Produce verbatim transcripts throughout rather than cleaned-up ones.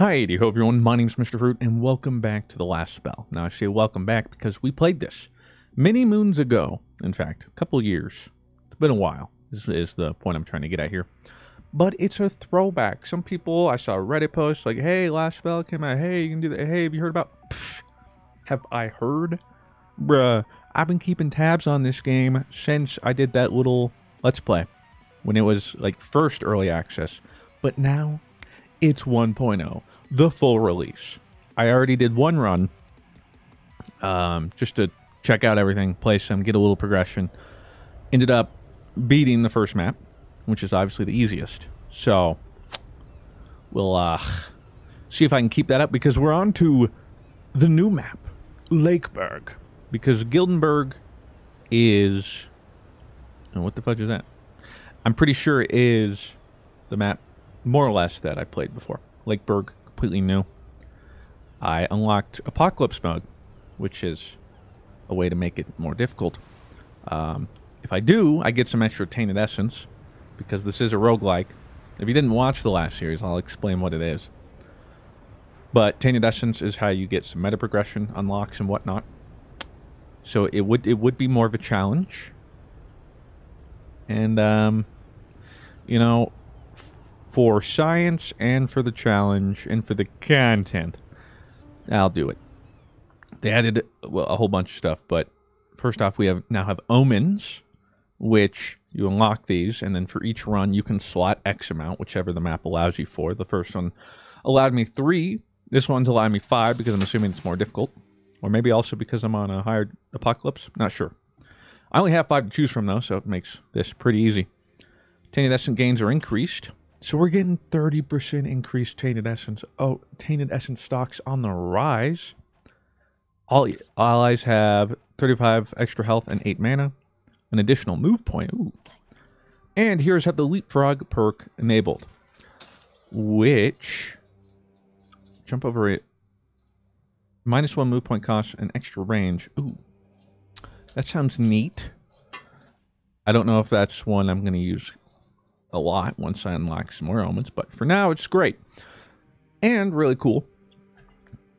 Hi, do you hope everyone? My name's Mister Fruit, and welcome back to The Last Spell. Now, I say welcome back because we played this many moons ago. In fact, a couple years. It's been a while. This is the point I'm trying to get at here. But it's a throwback. Some people, I saw a Reddit post like, hey, Last Spell came out. Hey, you can do that. Hey, have you heard about... Pfft. Have I heard? Bruh, I've been keeping tabs on this game since I did that little Let's Play. When it was, like, first early access. But now... it's one point oh, the full release. I already did one run um, just to check out everything, play some, get a little progression. Ended up beating the first map, which is obviously the easiest. So we'll uh, see if I can keep that up because we're on to the new map, Lakeburg. Because Guildenburg is... oh, what the fuck is that? I'm pretty sure is the map... more or less that I played before. Lakeburg, completely new. I unlocked Apocalypse Mode, which is a way to make it more difficult. Um, if I do, I get some extra Tainted Essence, because this is a roguelike. If you didn't watch the last series, I'll explain what it is. But Tainted Essence is how you get some meta progression, unlocks, and whatnot. So it would, it would be more of a challenge. And, um, you know... for science and for the challenge and for the content, I'll do it. They added well, a whole bunch of stuff, but first off, we have now have omens, which you unlock these, and then for each run, you can slot X amount, whichever the map allows you for. The first one allowed me three. This one's allowed me five because I'm assuming it's more difficult, or maybe also because I'm on a higher apocalypse. Not sure. I only have five to choose from, though, so it makes this pretty easy. Tainted Essence gains are increased. So we're getting thirty percent increased Tainted Essence. Oh, Tainted Essence stocks on the rise. All allies have thirty-five extra health and eight mana. An additional move point. Ooh. And heroes have the Leapfrog perk enabled. Which... jump over it. Minus one move point cost and extra range. Ooh. That sounds neat. I don't know if that's one I'm going to use a lot once I unlock some more elements, but for now it's great and really cool.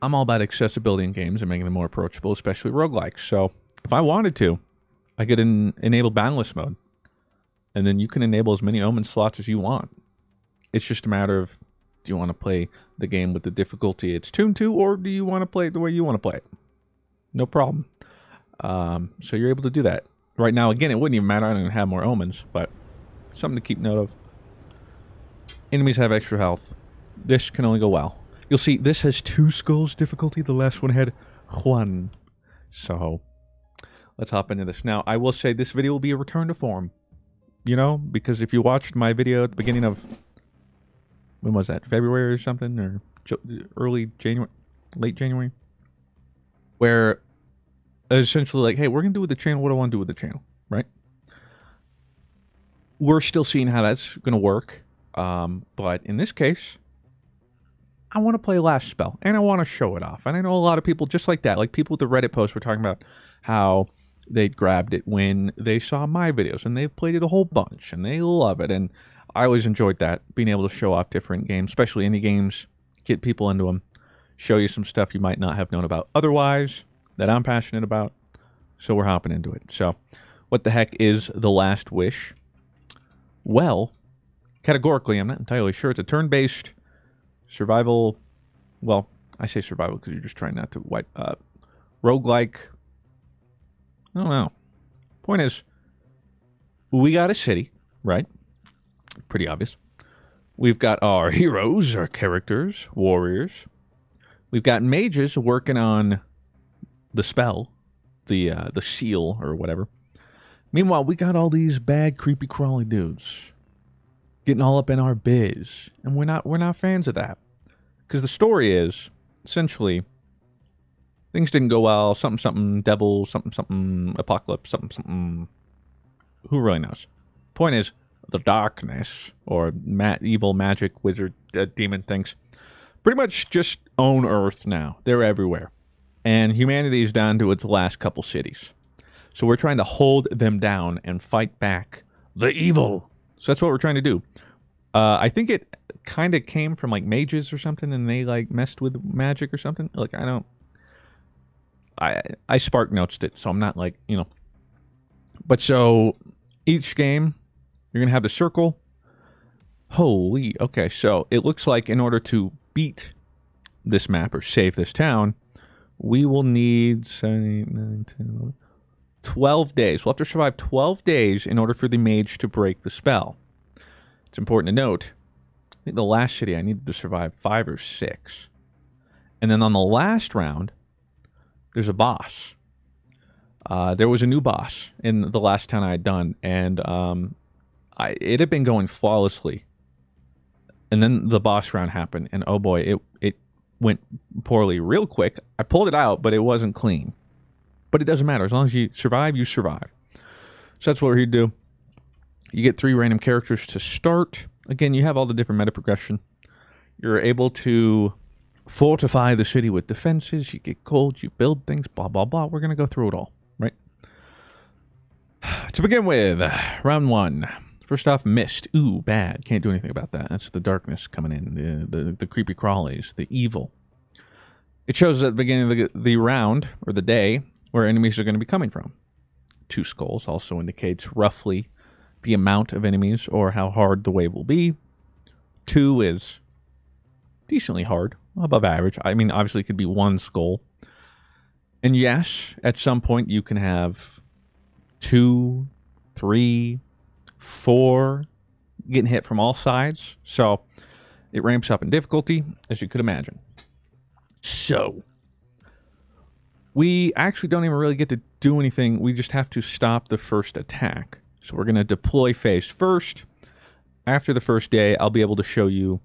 I'm all about accessibility in games and making them more approachable, especially roguelikes. So if I wanted to, I could en enable boundless mode, and then you can enable as many omen slots as you want. It's just a matter of, do you want to play the game with the difficulty it's tuned to, or do you want to play it the way you want to play it? No problem. Um, so you're able to do that. Right now, again, it wouldn't even matter. I don't even have more omens, but something to keep note of. Enemies have extra health. This can only go well. You'll see this has two skulls difficulty. The last one had Juan. So let's hop into this. Now, I will say this video will be a return to form. You know, because if you watched my video at the beginning of... when was that? February or something? Or early January? Late January? Where essentially like, hey, we're going to do with the channel what do I want to do with the channel, right? We're still seeing how that's going to work, um, but in this case, I want to play Last Spell, and I want to show it off. And I know a lot of people just like that, like people with the Reddit posts were talking about how they grabbed it when they saw my videos, and they've played it a whole bunch, and they love it, and I always enjoyed that, being able to show off different games, especially indie games, get people into them, show you some stuff you might not have known about otherwise that I'm passionate about, so we're hopping into it. So what the heck is The Last Wish? Well, categorically, I'm not entirely sure. It's a turn-based survival... well, I say survival because you're just trying not to wipe up. Roguelike. I don't know. Point is, we got a city, right? Pretty obvious. We've got our heroes, our characters, warriors. We've got mages working on the spell, the uh, the seal or whatever. Meanwhile, we got all these bad, creepy, crawly dudes getting all up in our biz, and we're not we're not fans of that. Because the story is essentially things didn't go well. Something, something, devil, something, something, apocalypse, something, something. Who really knows? Point is, the darkness or ma evil magic wizard uh, demon things pretty much just own Earth now. They're everywhere, and humanity is down to its last couple cities. So we're trying to hold them down and fight back the evil. So that's what we're trying to do. Uh, I think it kind of came from like mages or something, and they like messed with magic or something. Like I don't, I I spark noticed it, so I'm not like, you know. But so each game, you're gonna have the circle. Holy, okay. So it looks like in order to beat this map or save this town, we will need seven, eight, nine, ten, eleven, twelve days. We'll have to survive twelve days in order for the mage to break the spell. It's important to note, I think the last city I needed to survive five or six. And then on the last round, there's a boss. Uh, there was a new boss in the last town I had done, and um, I, it had been going flawlessly. And then the boss round happened, and oh boy, it, it went poorly real quick. I pulled it out, but it wasn't clean. But it doesn't matter. As long as you survive, you survive. So that's what we're here to do. You get three random characters to start. Again, you have all the different meta progression. You're able to fortify the city with defenses. You get gold. You build things. Blah, blah, blah. We're going to go through it all, right? To begin with, round one. First off, mist. Ooh, bad. Can't do anything about that. That's the darkness coming in. The, the, the creepy crawlies. The evil. It shows at the beginning of the, the round, or the day, where enemies are going to be coming from. Two skulls also indicates roughly the amount of enemies or how hard the wave will be. Two is decently hard, above average. I mean, obviously it could be one skull. And yes, at some point you can have two, three, four getting hit from all sides. So it ramps up in difficulty, as you could imagine. So we actually don't even really get to do anything. We just have to stop the first attack. So we're going to deploy phase first. After the first day, I'll be able to show you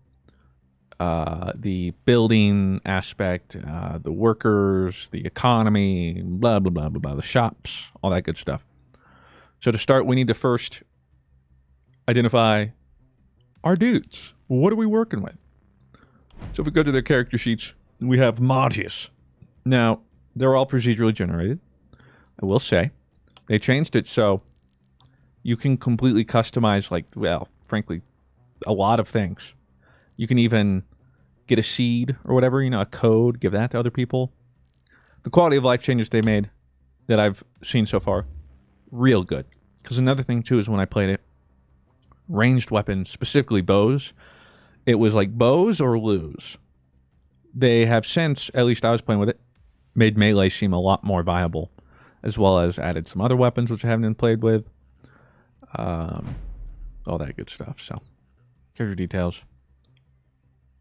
uh, the building aspect, uh, the workers, the economy, blah, blah, blah, blah, blah, the shops, all that good stuff. So to start, we need to first identify our dudes. What are we working with? So if we go to their character sheets, we have Martius. Now, they're all procedurally generated, I will say. They changed it so you can completely customize, like, well, frankly, a lot of things. You can even get a seed or whatever, you know, a code, give that to other people. The quality of life changes they made that I've seen so far, real good. Because another thing, too, is when I played it, ranged weapons, specifically bows, it was like bows or lose. They have since, at least I was playing with it, made melee seem a lot more viable, as well as added some other weapons, which I haven't played with. Um, all that good stuff. So, character details.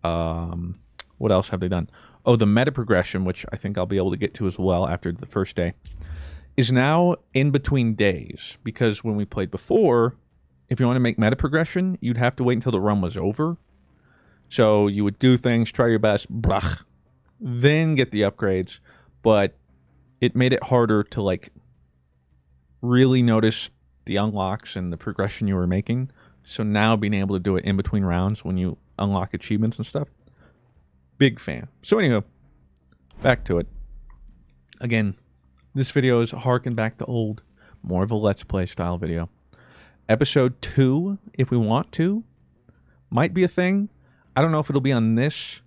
Um, what else have they done? Oh, the meta progression, which I think I'll be able to get to as well after the first day, is now in between days. Because when we played before, if you want to make meta progression, you'd have to wait until the run was over. So, you would do things, try your best, blah, then get the upgrades. But it made it harder to, like, really notice the unlocks and the progression you were making. So now being able to do it in between rounds when you unlock achievements and stuff, big fan. So anywho, back to it. Again, this video is harken back to old, more of a Let's Play style video. Episode two, if we want to, might be a thing. I don't know if it'll be on this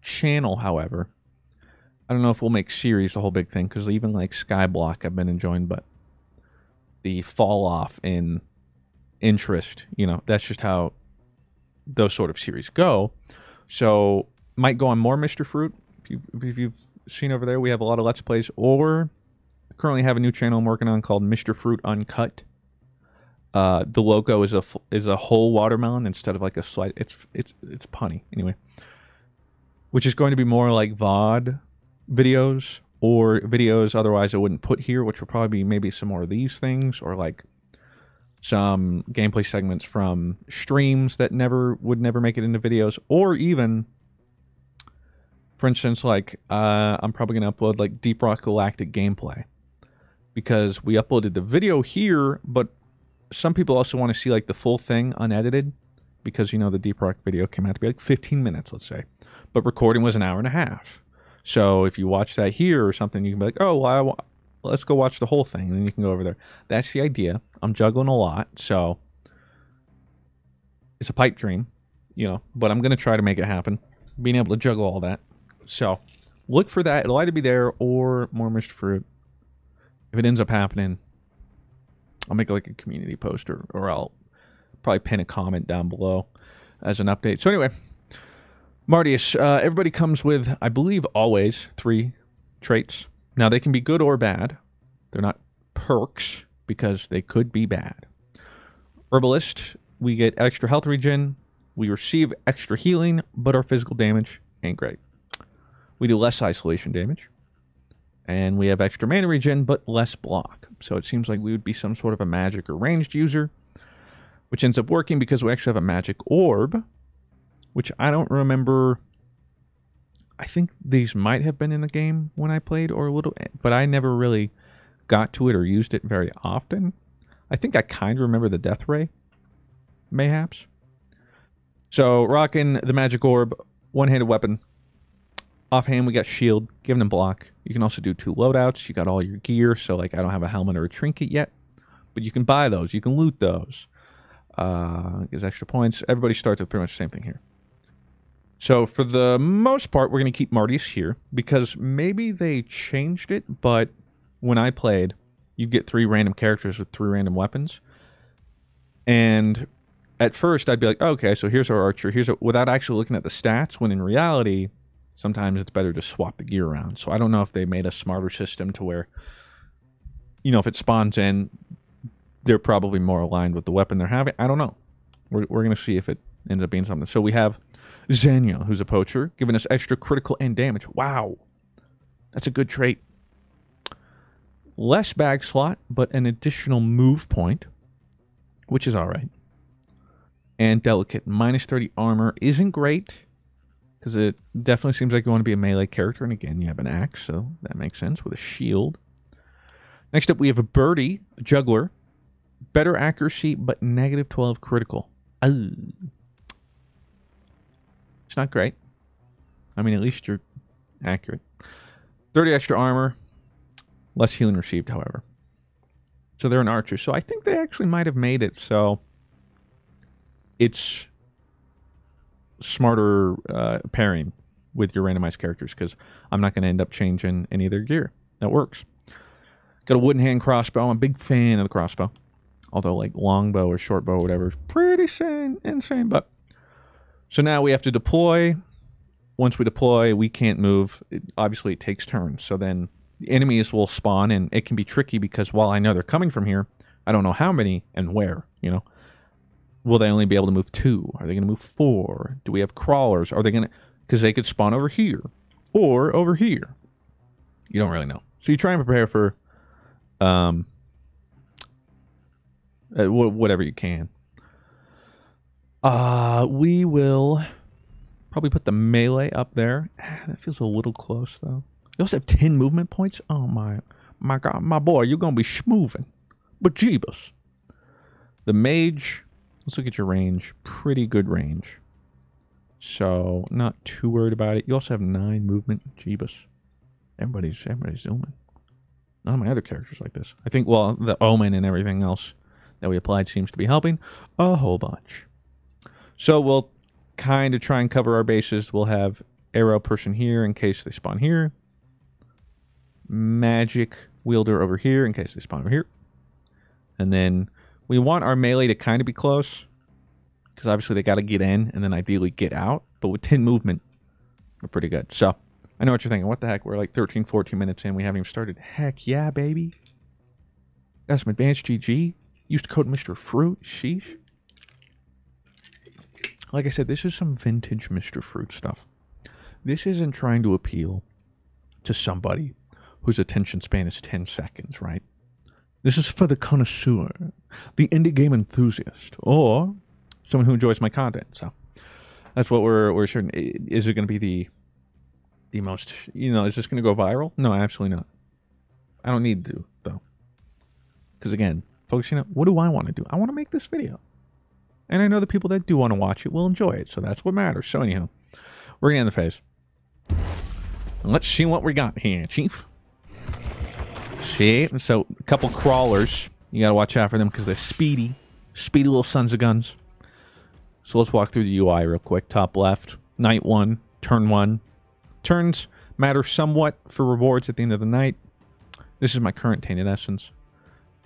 channel, however. I don't know if we'll make series the whole big thing, because even like Skyblock I've been enjoying, but the fall off in interest, you know, that's just how those sort of series go. So might go on more Mister Fruit. If, you, if you've seen over there, we have a lot of Let's Plays, or currently have a new channel I'm working on called Mister Fruit Uncut. Uh, the logo is a is a whole watermelon instead of like a slice. It's it's it's punny anyway, which is going to be more like V O D videos. Or videos otherwise I wouldn't put here, which will probably be maybe some more of these things, or like some gameplay segments from streams that never would never make it into videos, or even, for instance, like uh, I'm probably going to upload like Deep Rock Galactic gameplay, because we uploaded the video here, but some people also want to see like the full thing unedited, because, you know, the Deep Rock video came out to be like fifteen minutes, let's say, but recording was an hour and a half. So if you watch that here or something, you can be like, oh, well, I w let's go watch the whole thing. And then you can go over there. That's the idea. I'm juggling a lot. So It's a pipe dream, you know, but I'm going to try to make it happen. Being able to juggle all that. So, look for that. It'll either be there or more Mister Fruit. If it ends up happening, I'll make like a community post, or, or I'll probably pin a comment down below as an update. So anyway, Martius, uh, everybody comes with, I believe, always three traits. Now, they can be good or bad. They're not perks because they could be bad. Herbalist, we get extra health regen. We receive extra healing, but our physical damage ain't great. We do less isolation damage. And we have extra mana regen, but less block. So it seems like we would be some sort of a magic or ranged user, which ends up working because we actually have a magic orb, which I don't remember. I think these might have been in the game when I played, or a little, but I never really got to it or used it very often. I think I kind of remember the death ray, mayhaps. So, rocking the magic orb, one-handed weapon. Offhand, we got shield, giving him block. You can also do two loadouts. You got all your gear, so, like, I don't have a helmet or a trinket yet. But you can buy those. You can loot those. Uh, gives extra points. Everybody starts with pretty much the same thing here. So, for the most part, we're going to keep Martius here, because maybe they changed it, but when I played, you'd get three random characters with three random weapons. And at first, I'd be like, okay, so here's our archer, here's a, without actually looking at the stats, when in reality, sometimes it's better to swap the gear around. So I don't know if they made a smarter system to where, you know, if it spawns in, they're probably more aligned with the weapon they're having. I don't know. We're, we're going to see if it ends up being something. So we have Xeniel, who's a poacher, giving us extra critical and damage. Wow. That's a good trait. Less bag slot, but an additional move point, which is all right. And delicate, minus thirty armor isn't great, because it definitely seems like you want to be a melee character. And again, you have an axe, so that makes sense, with a shield. Next up, we have a birdie, a juggler. Better accuracy, but negative twelve critical. Oh. It's not great. I mean, at least you're accurate. thirty extra armor, less healing received, however. So they're an archer. So I think they actually might have made it so it's smarter uh, pairing with your randomized characters, because I'm not going to end up changing any of their gear. That works. Got a wooden hand crossbow. I'm a big fan of the crossbow. Although, like, longbow or shortbow or whatever is pretty sane, insane. But so now we have to deploy. Once we deploy, we can't move. It, obviously, it takes turns. So then the enemies will spawn, and it can be tricky because while I know they're coming from here, I don't know how many and where, you know. Will they only be able to move two? Are they going to move four? Do we have crawlers? Are they going to... Because they could spawn over here. Or over here. You don't really know. So you try and prepare for... um, uh, wh whatever you can. Uh, we will probably put the melee up there. That feels a little close, though. You also have ten movement points? Oh, my... My God, my boy, you're going to be schmoovin'. But jeebus. The mage... Let's look at your range. Pretty good range. So, not too worried about it. You also have nine movement. Jeebus. Everybody's, everybody's zooming. None of my other characters like this. I think, well, the omen and everything else that we applied seems to be helping a whole bunch. So, we'll kind of try and cover our bases. We'll have arrow person here in case they spawn here. Magic wielder over here in case they spawn over here. And then... we want our melee to kind of be close, because obviously they got to get in and then ideally get out. But with ten movement, we're pretty good. So, I know what you're thinking. What the heck? We're like thirteen, fourteen minutes in. We haven't even started. Heck yeah, baby. Got some advanced G G. Used code Mister Fruit. Sheesh. Like I said, this is some vintage Mister Fruit stuff. This isn't trying to appeal to somebody whose attention span is ten seconds, right? This is for the connoisseur, the indie game enthusiast, or someone who enjoys my content. So that's what we're we're certain. Is it going to be the the most? You know, is this going to go viral? No, absolutely not. I don't need to though, because again, focusing on what do I want to do? I want to make this video, and I know the people that do want to watch it will enjoy it. So that's what matters. So anyhow, we're gonna end the phase. Let's see what we got here, Chief. See? So, a couple crawlers. You gotta watch out for them because they're speedy. Speedy little sons of guns. So let's walk through the U I real quick. Top left, night one, turn one. Turns matter somewhat for rewards at the end of the night. This is my current Tainted Essence.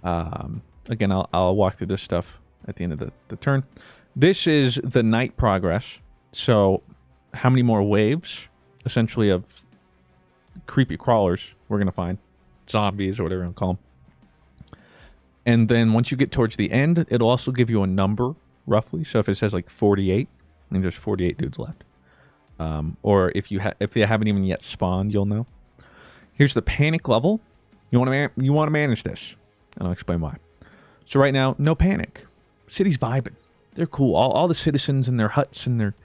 Um, again, I'll, I'll walk through this stuff at the end of the, the turn. This is the night progress. So how many more waves, essentially, of creepy crawlers we're going to find. Zombies or whatever you want to call them. And then once you get towards the end, it'll also give you a number, roughly. So if it says like forty-eight, I mean, there's forty-eight dudes left. Um, or if you ha if they haven't even yet spawned, you'll know. Here's the panic level. You want to you want to manage this, and I'll explain why. So right now, no panic. City's vibing. They're cool. All all the citizens in their huts and they're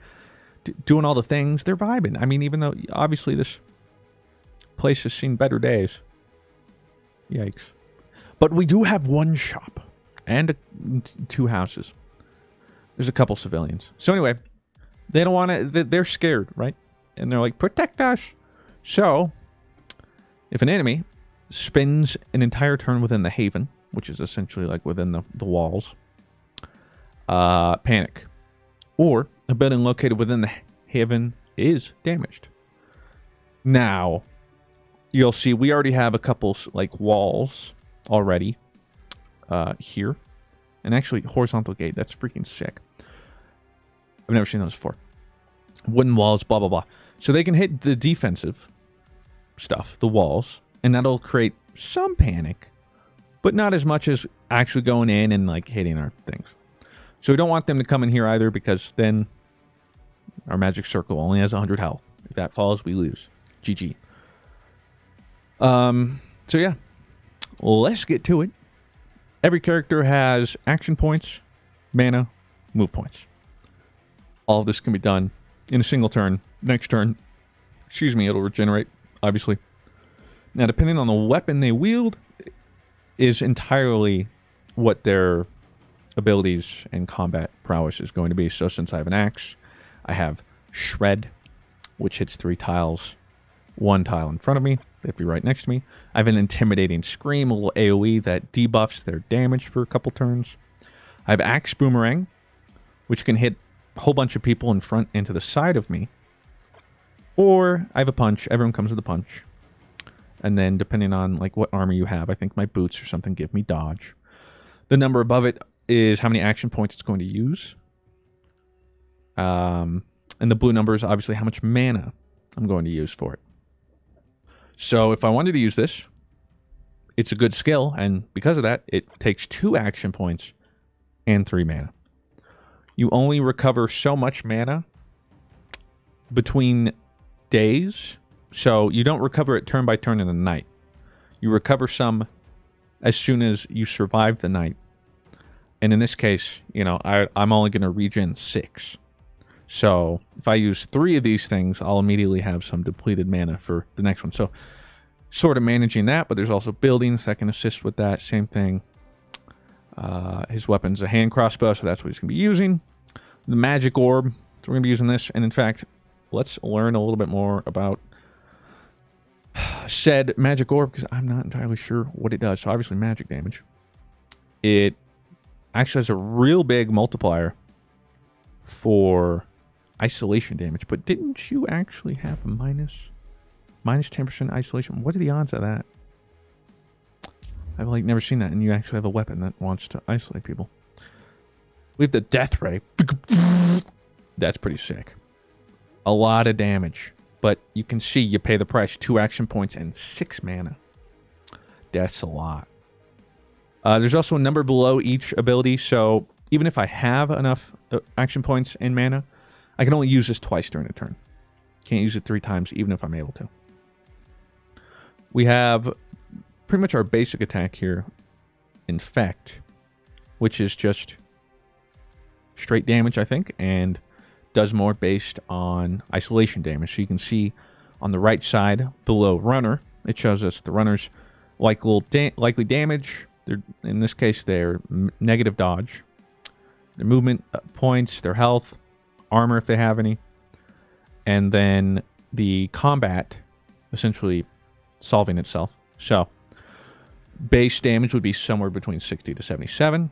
d doing all the things. They're vibing. I mean, even though obviously this place has seen better days. Yikes! But we do have one shop and a, two houses. There's a couple civilians. So anyway. They don't want to, they're scared, right? And they're like, protect us. So, if an enemy spends an entire turn within the haven, which is essentially like within the, the walls, uh, panic. Or a building located within the haven is damaged. Now, you'll see we already have a couple like walls already uh, here. And actually, horizontal gate, that's freaking sick. I've never seen those before. Wooden walls, blah, blah, blah. So they can hit the defensive stuff, the walls, and that'll create some panic, but not as much as actually going in and like hitting our things. So we don't want them to come in here either, because then our magic circle only has one hundred health. If that falls, we lose. G G. Um, so yeah, let's get to it. Every character has action points, mana, move points. All of this can be done in a single turn. Next turn, excuse me, it'll regenerate, obviously. Now, depending on the weapon they wield, is entirely what their abilities and combat prowess is going to be. So since I have an axe, I have Shred, which hits three tiles, one tile in front of me. They'd be right next to me. I have an Intimidating Scream, a little AoE that debuffs their damage for a couple turns. I have Axe Boomerang, which can hit whole bunch of people in front and to the side of me. Or I have a punch. Everyone comes with a punch. And then depending on like what armor you have, I think my boots or something give me dodge. The number above it is how many action points it's going to use. Um, and the blue number is obviously how much mana I'm going to use for it. So if I wanted to use this, it's a good skill. And because of that, it takes two action points and three mana. You only recover so much mana between days. So you don't recover it turn by turn in the night. You recover some as soon as you survive the night. And in this case, you know, I, I'm only going to regen six. So if I use three of these things, I'll immediately have some depleted mana for the next one. So sort of managing that, but there's also buildings that can assist with that. Same thing. Uh, his weapon's a hand crossbow, so that's what he's going to be using. The magic orb, so we're going to be using this. And in fact, let's learn a little bit more about said magic orb, because I'm not entirely sure what it does. So obviously magic damage. It actually has a real big multiplier for isolation damage. But didn't you actually have a minus, minus ten percent isolation? What are the odds of that? I've, like, never seen that, and you actually have a weapon that wants to isolate people. We have the death ray. That's pretty sick. A lot of damage. But you can see you pay the price. Two action points and six mana. That's a lot. Uh, there's also a number below each ability, so even if I have enough action points and mana, I can only use this twice during a turn. Can't use it three times, even if I'm able to. We have pretty much our basic attack here, Infect, which is just straight damage, I think, and does more based on isolation damage. So you can see on the right side below Runner, it shows us the Runner's likely, da likely damage. They're, in this case, their negative dodge, their movement points, their health, armor if they have any, and then the combat essentially solving itself. So base damage would be somewhere between sixty to seventy-seven.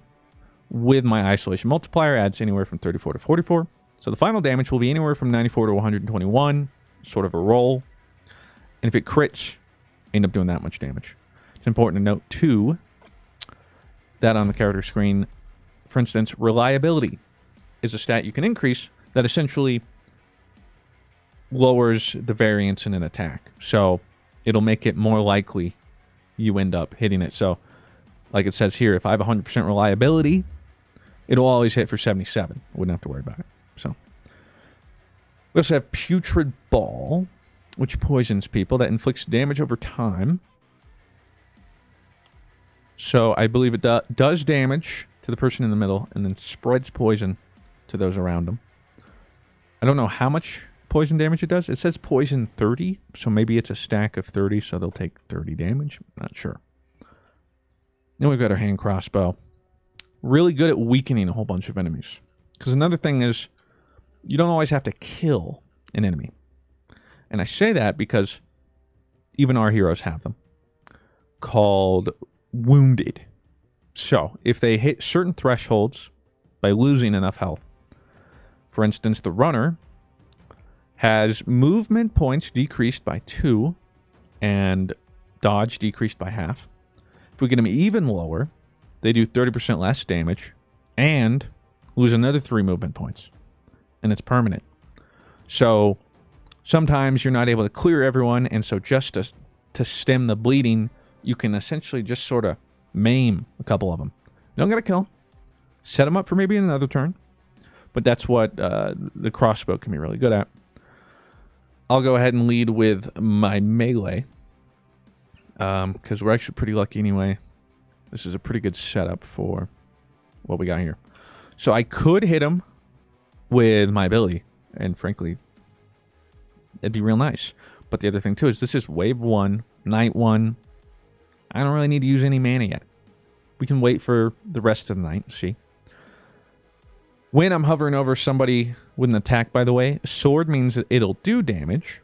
with my isolation multiplier adds anywhere from thirty-four to forty-four. So the final damage will be anywhere from ninety-four to one hundred twenty-one, sort of a roll. And if it crits, end up doing that much damage. It's important to note, too, that on the character screen, for instance, reliability is a stat you can increase that essentially lowers the variance in an attack. So it'll make it more likely you end up hitting it. So like it says here, if I have one hundred percent reliability, it'll always hit for seventy-seven. I wouldn't have to worry about it. So we also have Putrid Ball, which poisons people. That inflicts damage over time. So I believe it do does damage to the person in the middle and then spreads poison to those around them. I don't know how much poison damage it does. It says poison thirty, so maybe it's a stack of thirty, so they'll take thirty damage. I'm not sure. Then we've got our hand crossbow. Really good at weakening a whole bunch of enemies. Because another thing is, you don't always have to kill an enemy. And I say that because even our heroes have them, called wounded. So if they hit certain thresholds by losing enough health, for instance, the runner has movement points decreased by two and dodge decreased by half. If we get them even lower, they do thirty percent less damage and lose another three movement points, and it's permanent. So sometimes you're not able to clear everyone, and so just to, to stem the bleeding, you can essentially just sort of maim a couple of them. You don't got to kill them. Set them up for maybe another turn, but that's what uh, the crossbow can be really good at. I'll go ahead and lead with my melee, um, because we're actually pretty lucky anyway. This is a pretty good setup for what we got here. So I could hit him with my ability, and frankly, it'd be real nice. But the other thing, too, is this is wave one, night one. I don't really need to use any mana yet. We can wait for the rest of the night and see. When I'm hovering over somebody with an attack, by the way, a sword means that it'll do damage.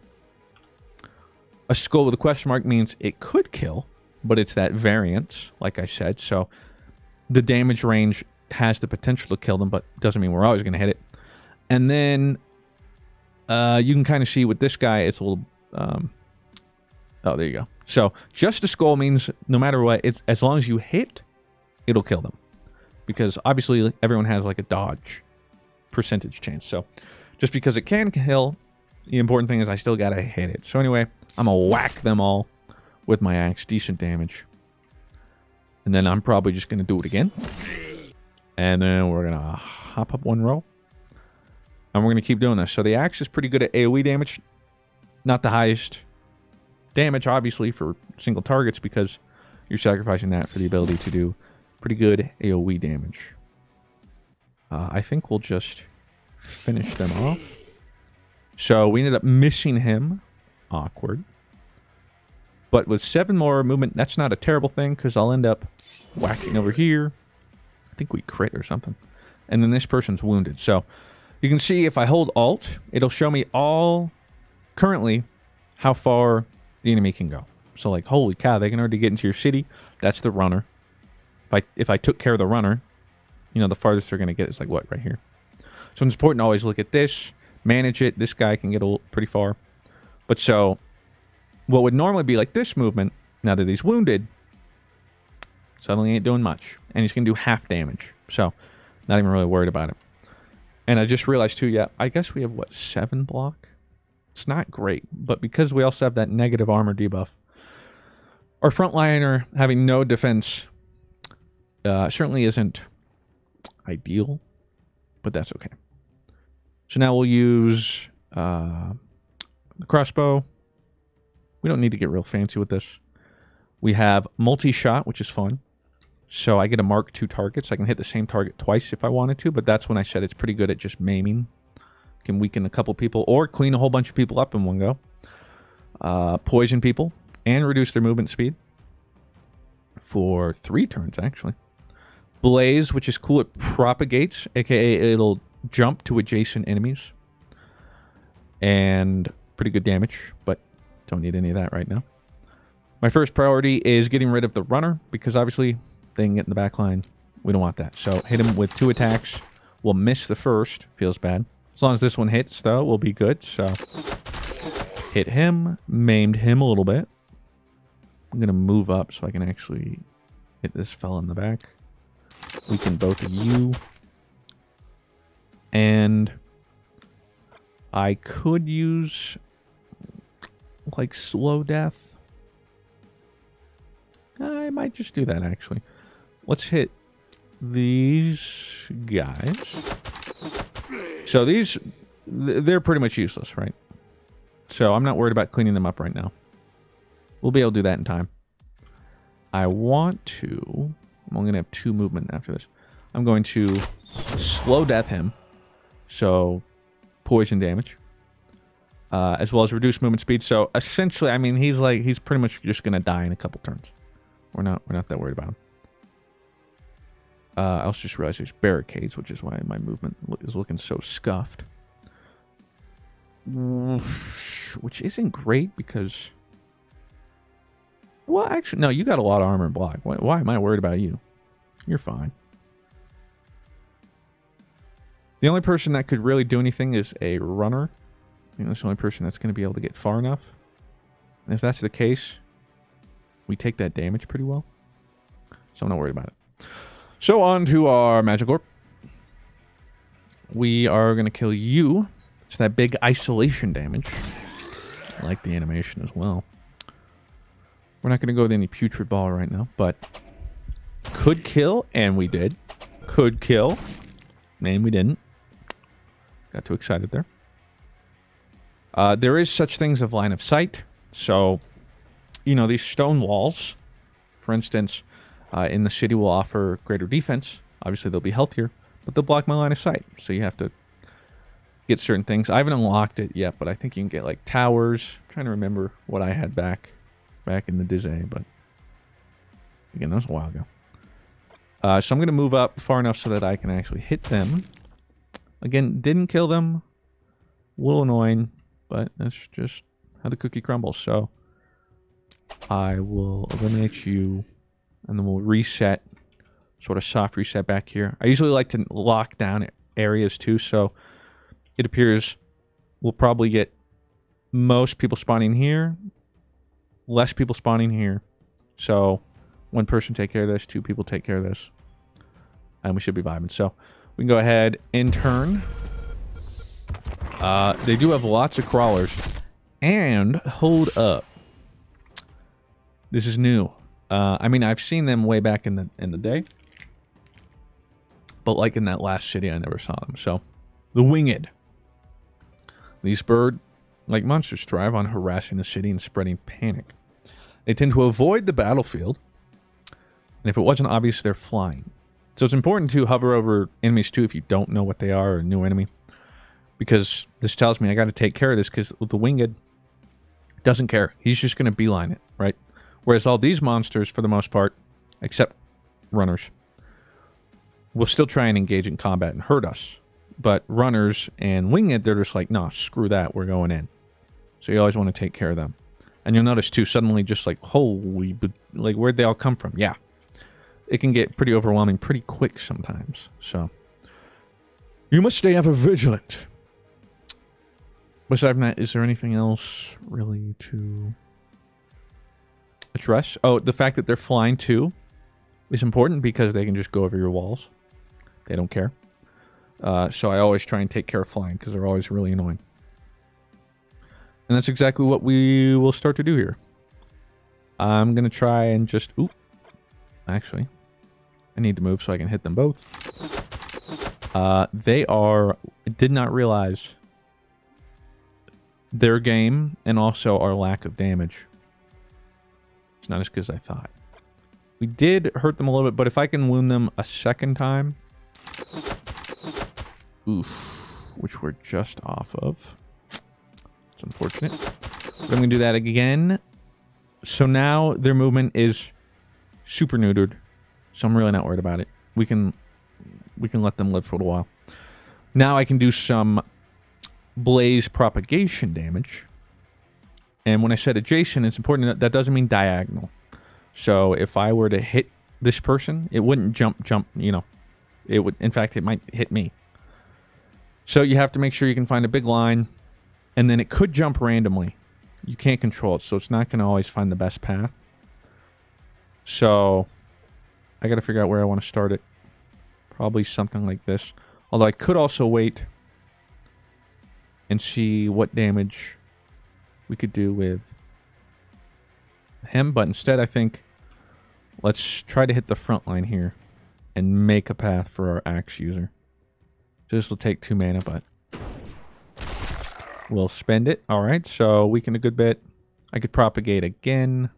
A skull with a question mark means it could kill, but it's that variance, like I said. So the damage range has the potential to kill them, but doesn't mean we're always going to hit it. And then uh, you can kind of see with this guy, it's a little... Um, oh, there you go. So just a skull means no matter what, it's, as long as you hit, it'll kill them. Because obviously everyone has like a dodge percentage chance. So just because it can kill, the important thing is I still got to hit it. So anyway, I'm going to whack them all with my axe. Decent damage. And then I'm probably just going to do it again. And then we're going to hop up one row. And we're going to keep doing this. So the axe is pretty good at AoE damage. Not the highest damage, obviously, for single targets, because you're sacrificing that for the ability to do pretty good AoE damage. Uh, I think we'll just finish them off. So we ended up missing him. Awkward. But with seven more movement, that's not a terrible thing, because I'll end up whacking over here. I think we crit or something. And then this person's wounded. So you can see if I hold Alt, it'll show me all currently how far the enemy can go. So like, holy cow, they can already get into your city. That's the runner. If I, if I took care of the runner, you know, the farthest they're going to get is like what, right here. So it's important to always look at this, manage it. This guy can get a little, pretty far. But so what would normally be like this movement, now that he's wounded, suddenly ain't doing much. And he's going to do half damage. So, not even really worried about it. And I just realized, too, yeah, I guess we have, what, seven block? It's not great, but because we also have that negative armor debuff, our frontliner having no defense uh, certainly isn't ideal, but that's okay. So now we'll use uh, the crossbow. We don't need to get real fancy with this. We have multi-shot, which is fun. So I get to mark two targets. I can hit the same target twice if I wanted to, but that's when I said it's pretty good at just maiming. Can weaken a couple people or clean a whole bunch of people up in one go. Uh, poison people and reduce their movement speed for three turns, actually. Blaze, which is cool. It propagates, a k a it'll jump to adjacent enemies. And pretty good damage, but don't need any of that right now. My first priority is getting rid of the runner, because obviously they can get in the back line We don't want that. So hit him with two attacks. We'll miss the first. Feels bad. As long as this one hits, though, we'll be good. So hit him. Maimed him a little bit. I'm going to move up so I can actually hit this fella in the back. Weaken both of you. And I could use, like, slow death. I might just do that, actually. Let's hit these guys. So these, they're pretty much useless, right? So I'm not worried about cleaning them up right now. We'll be able to do that in time. I want to... I'm only going to have two movement after this. I'm going to slow death him. So poison damage. Uh, as well as reduce movement speed. So essentially, I mean, he's like, he's pretty much just going to die in a couple turns. We're not, we're not that worried about him. Uh, I also just realized there's barricades, which is why my movement is looking so scuffed. Which isn't great because... Well, actually, no, you got a lot of armor and block. Why, why am I worried about you? You're fine. The only person that could really do anything is a runner. You know, that's the only person that's going to be able to get far enough. And if that's the case, we take that damage pretty well. So I'm not worried about it. So on to our Magikorp. We are going to kill you. It's that big isolation damage. I like the animation as well. We're not going to go with any putrid ball right now, but could kill, and we did. Could kill, and we didn't. Got too excited there. Uh, there is such things as line of sight. So, you know, these stone walls, for instance, uh, in the city will offer greater defense. Obviously, they'll be healthier, but they'll block my line of sight. So you have to get certain things. I haven't unlocked it yet, but I think you can get, like, towers. I'm trying to remember what I had back. Back in the Dizay, but again, that was a while ago. Uh, so I'm going to move up far enough so that I can actually hit them. Again, didn't kill them. A little annoying, but that's just how the cookie crumbles. So I will eliminate you, and then we'll reset, sort of soft reset back here. I usually like to lock down areas too, so it appears we'll probably get most people spawning here. Less people spawning here. So one person take care of this, two people take care of this. And we should be vibing. So we can go ahead and turn. Uh, they do have lots of crawlers. And hold up. This is new. Uh, I mean, I've seen them way back in the in the day. But like in that last city, I never saw them. So the winged. These birds... Like monsters thrive on harassing the city and spreading panic. They tend to avoid the battlefield. And if it wasn't obvious, they're flying. So it's important to hover over enemies too if you don't know what they are or a new enemy. Because this tells me I got to take care of this because the winged doesn't care. He's just going to beeline it, right? Whereas all these monsters, for the most part, except runners, will still try and engage in combat and hurt us. But runners and winged, they're just like, nah, screw that, we're going in. So you always want to take care of them. And you'll notice too, suddenly just like, holy, like where'd they all come from? Yeah. It can get pretty overwhelming pretty quick sometimes. So you must stay ever vigilant. Besides that, is there anything else really to address? Oh, the fact that they're flying too is important because they can just go over your walls. They don't care. Uh, so I always try and take care of flying because they're always really annoying. And that's exactly what we will start to do here. I'm going to try and just... Oop. Actually, I need to move so I can hit them both. Uh, they are... I did not realize their game and also our lack of damage. It's not as good as I thought. We did hurt them a little bit, but if I can wound them a second time... Oof, which we're just off of. It's unfortunate. But I'm going to do that again. So now their movement is super neutered. So I'm really not worried about it. We can we can let them live for a while. Now I can do some blaze propagation damage. And when I said adjacent, it's important that that doesn't mean diagonal. So if I were to hit this person, it wouldn't jump, jump, you know. It would, in fact, it might hit me. So you have to make sure you can find a big line, and then it could jump randomly. You can't control it, so it's not going to always find the best path. So I got to figure out where I want to start it. Probably something like this. Although I could also wait and see what damage we could do with him. But instead, I think let's try to hit the front line here and make a path for our axe user. This will take two mana, but we'll spend it. All right, so weaken a good bit. I could propagate again.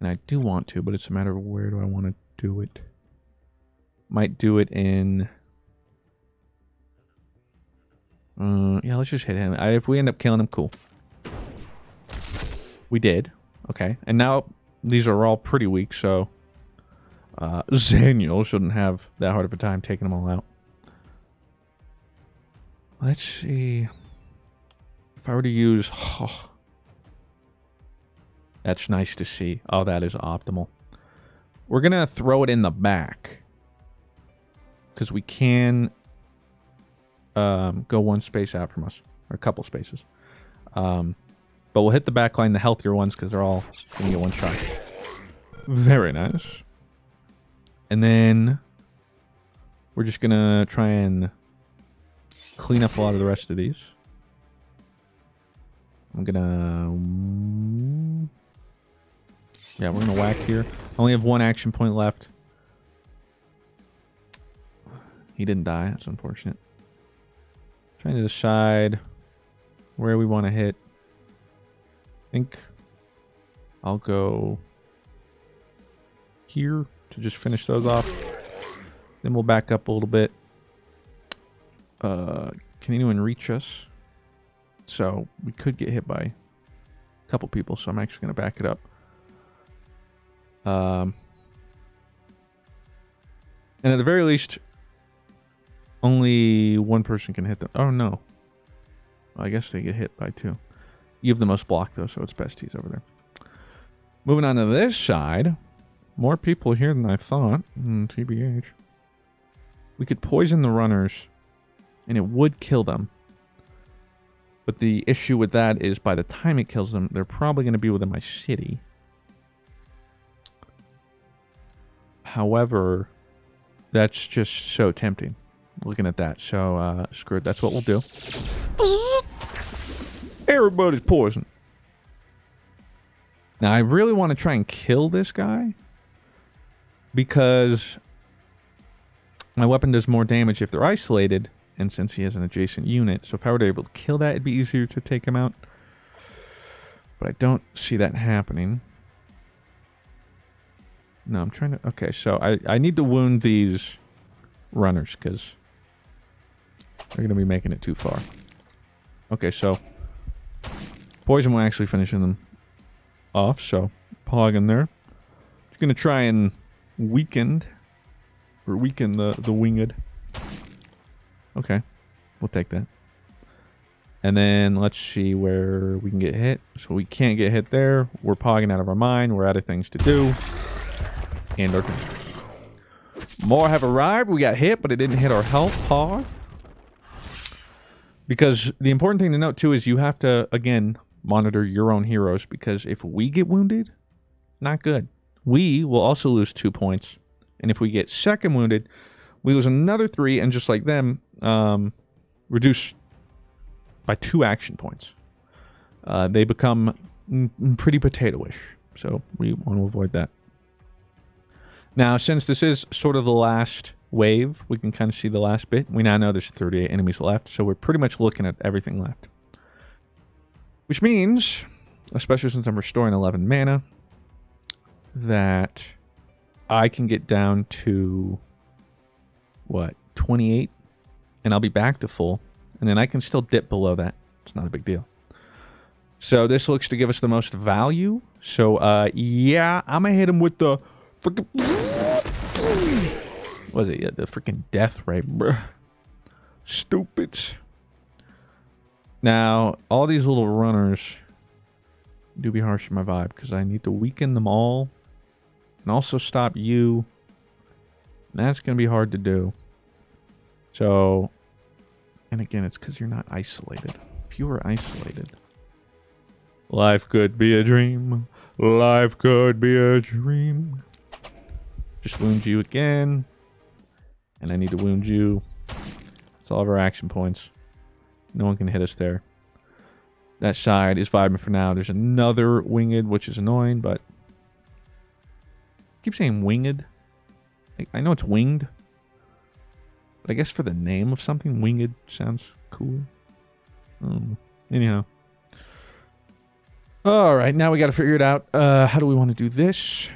And I do want to, but it's a matter of where do I want to do it. Might do it in... Uh, yeah, let's just hit him. I, if we end up killing him, cool. We did. Okay, and now these are all pretty weak, so... Uh, Xeniel shouldn't have that hard of a time taking them all out. Let's see. If I were to use... Oh, that's nice to see. Oh, that is optimal. We're going to throw it in the back. Because we can um, go one space out from us. Or a couple spaces. Um, but we'll hit the back line, the healthier ones, because they're all going to get one shot. Very nice. And then we're just going to try and clean up a lot of the rest of these. I'm going to... Yeah, we're going to whack here. I only have one action point left. He didn't die. That's unfortunate. Trying to decide where we want to hit. I think I'll go here to just finish those off. Then we'll back up a little bit. Uh, can anyone reach us? So we could get hit by a couple people, so I'm actually going to back it up. Um, and at the very least, only one person can hit them. Oh, no. Well, I guess they get hit by two. You have the most block, though, so it's best he's over there. Moving on to this side. More people here than I thought. Mm, T B H. We could poison the runners, and it would kill them. But the issue with that is by the time it kills them, they're probably going to be within my city. However, that's just so tempting, looking at that. So, uh, screw it. That's what we'll do. Everybody's poisoned. Now, I really want to try and kill this guy, because my weapon does more damage if they're isolated, and since he has an adjacent unit, so if I were to be able to kill that, it'd be easier to take him out. But I don't see that happening. No, I'm trying to... Okay, so I, I need to wound these runners, because they're going to be making it too far. Okay, so poison will actually finish them off, so pog in there. Just going to try and... Weakened, or weaken the, the winged. Okay, we'll take that. And then let's see where we can get hit. So we can't get hit there. We're pogging out of our mind. We're out of things to do. And our more have arrived. We got hit, but it didn't hit our health hard. Because the important thing to note, too, is you have to, again, monitor your own heroes. Because if we get wounded, not good. We will also lose two points. And if we get second wounded, we lose another three, and just like them, um, reduce by two action points. Uh, they become pretty potato-ish, so we want to avoid that. Now, since this is sort of the last wave, we can kind of see the last bit. We now know there's thirty-eight enemies left, so we're pretty much looking at everything left. Which means, especially since I'm restoring eleven mana, that I can get down to what, twenty-eight, and I'll be back to full, and then I can still dip below that. It's not a big deal. So this looks to give us the most value. So uh yeah, I'm gonna hit him with the freaking, was it, yeah, the freaking death ray, bruh. Stupid. Now all these little runners do be harsh in my vibe, because I need to weaken them all can also stop you. That's going to be hard to do. So, and again, it's because you're not isolated. If you were isolated, life could be a dream. Life could be a dream. Just wound you again. And I need to wound you. That's all of our action points. No one can hit us there. That side is vibing for now. There's another winged, which is annoying, but... I keep saying winged. Like, I know it's winged. But I guess for the name of something, winged sounds cool. Um, anyhow. Alright, now we gotta figure it out. Uh, how do we want to do this?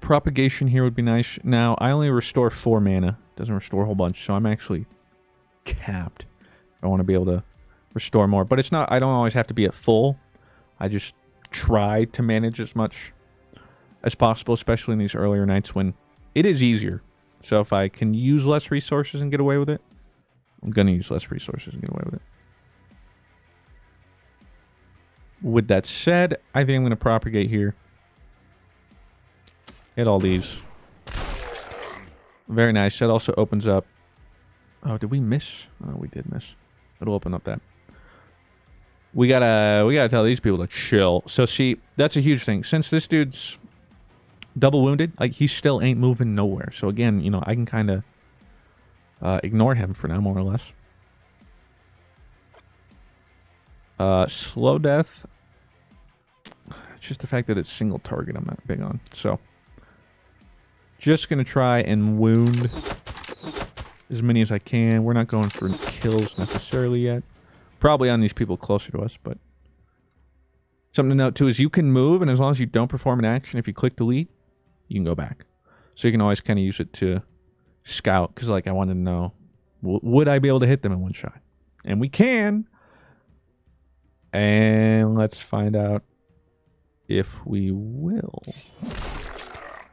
Propagation here would be nice. Now, I only restore four mana. Doesn't restore a whole bunch, so I'm actually capped. I want to be able to restore more, but it's not, I don't always have to be at full. I just try to manage as much as possible, especially in these earlier nights when it is easier. So if I can use less resources and get away with it, I'm gonna use less resources and get away with it. With that said, I think I'm gonna propagate here. Hit all these. Very nice. That also opens up. Oh, did we miss? Oh, we did miss. It'll open up that. We gotta we gotta tell these people to chill. So see, that's a huge thing. Since this dude's double wounded, like he still ain't moving nowhere. So again, you know, I can kind of uh, ignore him for now, more or less. Uh, slow death. It's just the fact that it's single target I'm not big on. So just gonna try and wound as many as I can. We're not going for kills necessarily yet. Probably on these people closer to us, but... Something to note, too, is you can move, and as long as you don't perform an action, if you click delete, you can go back. So you can always kind of use it to scout, because, like, I wanted to know, w would I be able to hit them in one shot? And we can! And let's find out if we will.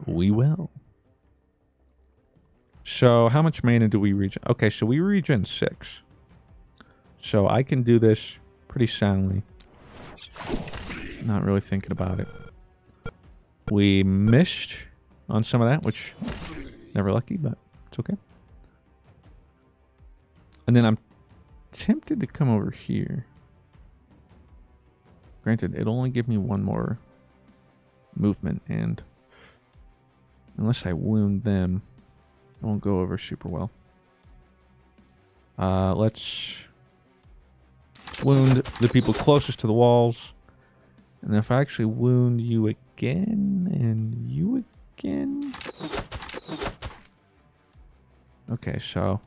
We will. So, how much mana do we regen? Okay, so we regen six. So, I can do this pretty soundly. Not really thinking about it. We missed on some of that, which... Never lucky, but it's okay. And then I'm tempted to come over here. Granted, it'll only give me one more movement, and... Unless I wound them... It won't go over super well. Uh, let's wound the people closest to the walls. And if I actually wound you again and you again... Okay, so...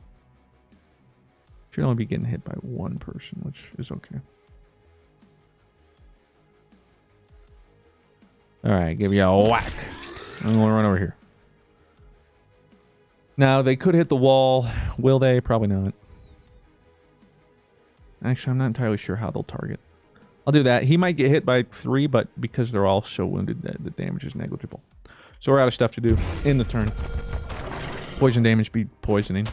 Should only be getting hit by one person, which is okay. Alright, give you a whack. I'm gonna run over here. Now, they could hit the wall. Will they? Probably not. Actually, I'm not entirely sure how they'll target. I'll do that. He might get hit by three, but because they're all so wounded, the damage is negligible. So we're out of stuff to do in the turn. Poison damage be poisoning.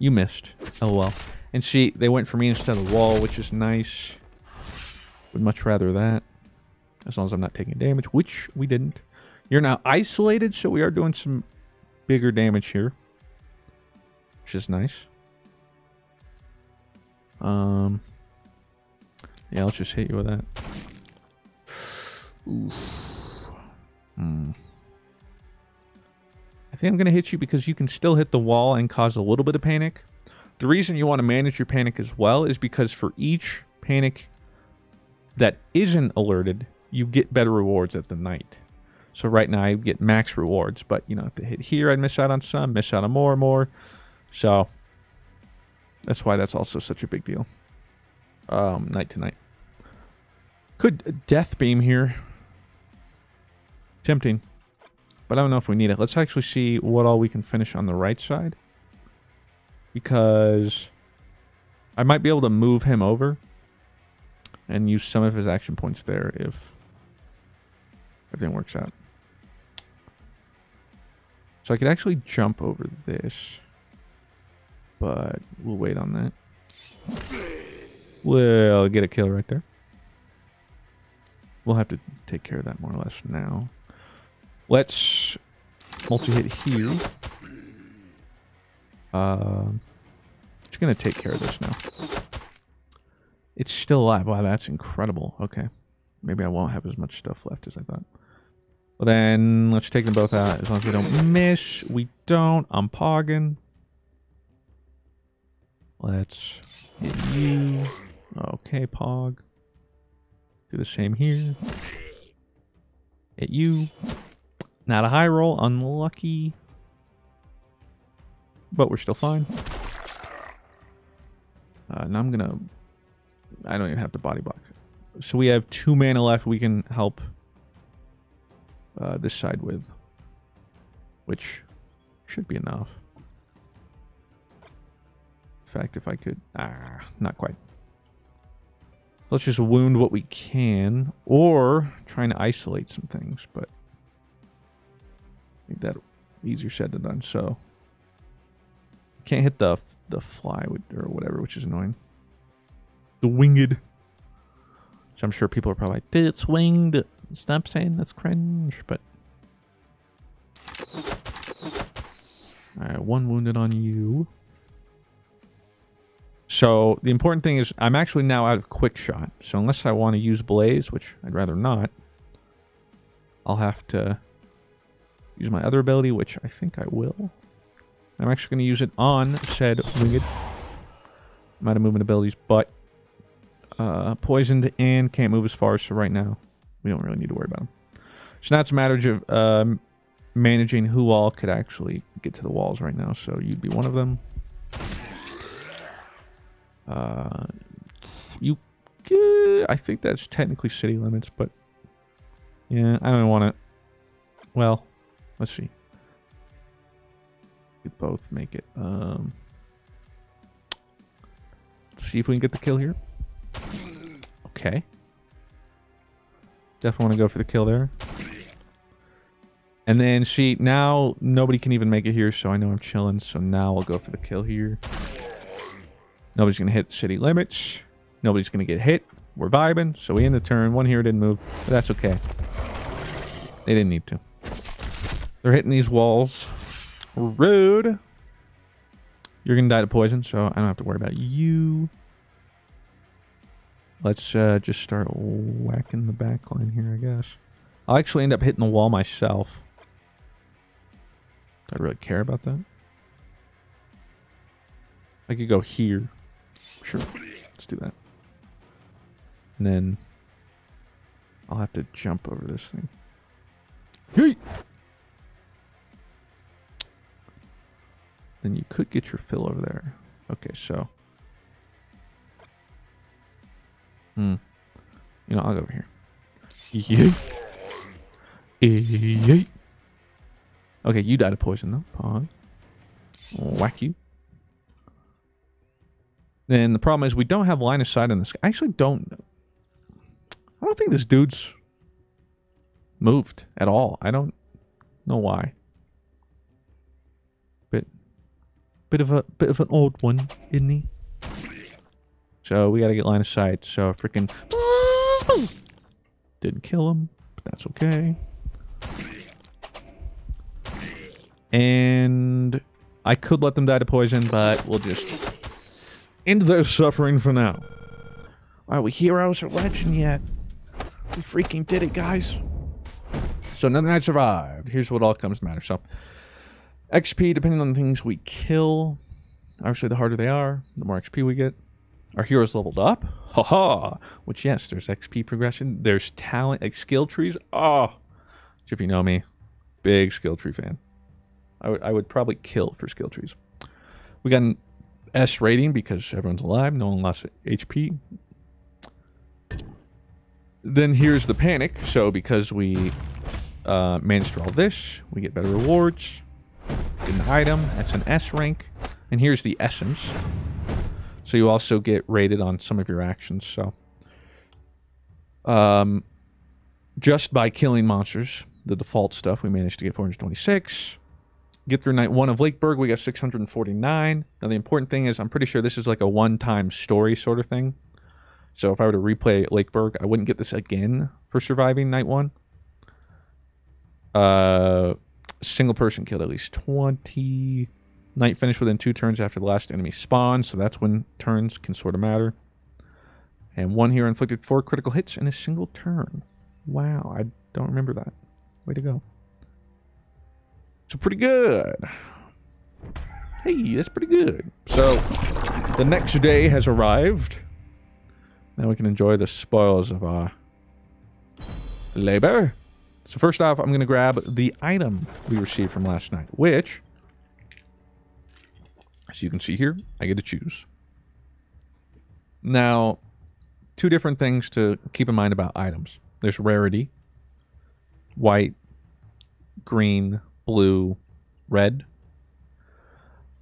You missed. Oh, well. And see, they went for me instead of the wall, which is nice. Would much rather that. As long as I'm not taking damage, which we didn't. You're now isolated, so we are doing some bigger damage here. Which is nice. Um, yeah, let's just hit you with that. Oof. Hmm. I think I'm going to hit you because you can still hit the wall and cause a little bit of panic. The reason you want to manage your panic as well is because for each panic that isn't alerted, you get better rewards at the night. So right now I get max rewards, but you know, if they hit here, I'd miss out on some, miss out on more and more. So that's why that's also such a big deal. Um, night to night. Could death beam here. Tempting, but I don't know if we need it. Let's actually see what all we can finish on the right side, because I might be able to move him over and use some of his action points there if everything works out. So I could actually jump over this, but we'll wait on that. We'll get a kill right there. We'll have to take care of that more or less now. Let's multi-hit here. Uh, just going to take care of this now. It's still alive. Wow, that's incredible. Okay. Maybe I won't have as much stuff left as I thought. Well, then let's take them both out. As long as we don't miss. We don't. I'm pogging. Let's hit you. Okay, pog. Do the same here. Hit you. Not a high roll. Unlucky. But we're still fine. Uh, now I'm going to... I don't even have to body block. So we have two mana left we can help uh, this side with. Which should be enough. In fact, if I could... Ah, not quite. Let's just wound what we can. Or trying to isolate some things. But I think that's easier said than done. So can't hit the the fly with, or whatever, which is annoying. The winged. Which I'm sure people are probably like, dude, it's winged. Stop saying that's cringe, but... Alright, one wounded on you. So, the important thing is, I'm actually now out of quick shot. So, unless I want to use Blaze, which I'd rather not, I'll have to use my other ability, which I think I will. I'm actually going to use it on said winged. I'm out of movement abilities, but... Uh, poisoned and can't move as far, so right now we don't really need to worry about them. So now it's a matter of um, managing who all could actually get to the walls right now. So you'd be one of them. Uh, you could, I think that's technically city limits, but yeah, I don't want to. Well, let's see. We both make it. Um, let's see if we can get the kill here. Okay. Definitely want to go for the kill there. And then she... Now, nobody can even make it here, so I know I'm chilling. So now I'll go for the kill here. Nobody's going to hit city limits. Nobody's going to get hit. We're vibing. So we end the turn. One here didn't move. But that's okay. They didn't need to. They're hitting these walls. Rude. You're going to die to poison, so I don't have to worry about you. Let's uh, just start whacking the back line here, I guess. I'll actually end up hitting the wall myself. Do I really care about that? I could go here. Sure. Let's do that. And then I'll have to jump over this thing. Hey! Then you could get your fill over there. Okay, so... Hmm. You know, I'll go over here. Yeah. Yeah. Okay, you died of poison, though. Pog. Whack you. Then the problem is we don't have line of sight on this guy. I actually don't... I don't think this dude's moved at all. I don't know why. Bit, bit of a bit of an old one, isn't he? So we gotta get line of sight. So freaking didn't kill him, but that's okay. And I could let them die to poison, but we'll just end their suffering for now. Are we heroes or legend yet? We freaking did it, guys. So another night survived. Here's what all comes to matter. So X P, depending on the things we kill, obviously the harder they are, the more X P we get. Our heroes leveled up. Haha. Which, yes, there's X P progression. There's talent, like skill trees. Oh, if you know me, big skill tree fan. I would, I would probably kill for skill trees. We got an S rating because everyone's alive. No one lost H P. Then here's the panic. So because we uh, managed all this, we get better rewards. Get an item. That's an S rank. And here's the essence. So you also get rated on some of your actions. So, um, just by killing monsters, the default stuff, we managed to get four hundred twenty-six. Get through night one of Lakeburg, we got six hundred forty-nine. Now the important thing is, I'm pretty sure this is like a one-time story sort of thing. So if I were to replay Lakeburg, I wouldn't get this again for surviving night one. Uh, single person killed at least twenty. Knight finished within two turns after the last enemy spawned, so that's when turns can sort of matter. And one hero inflicted four critical hits in a single turn. Wow, I don't remember that. Way to go. So pretty good. Hey, that's pretty good. So the next day has arrived. Now we can enjoy the spoils of our labor. So first off, I'm going to grab the item we received from last night, which, as you can see here, I get to choose. Now, two different things to keep in mind about items. There's rarity, white, green, blue, red,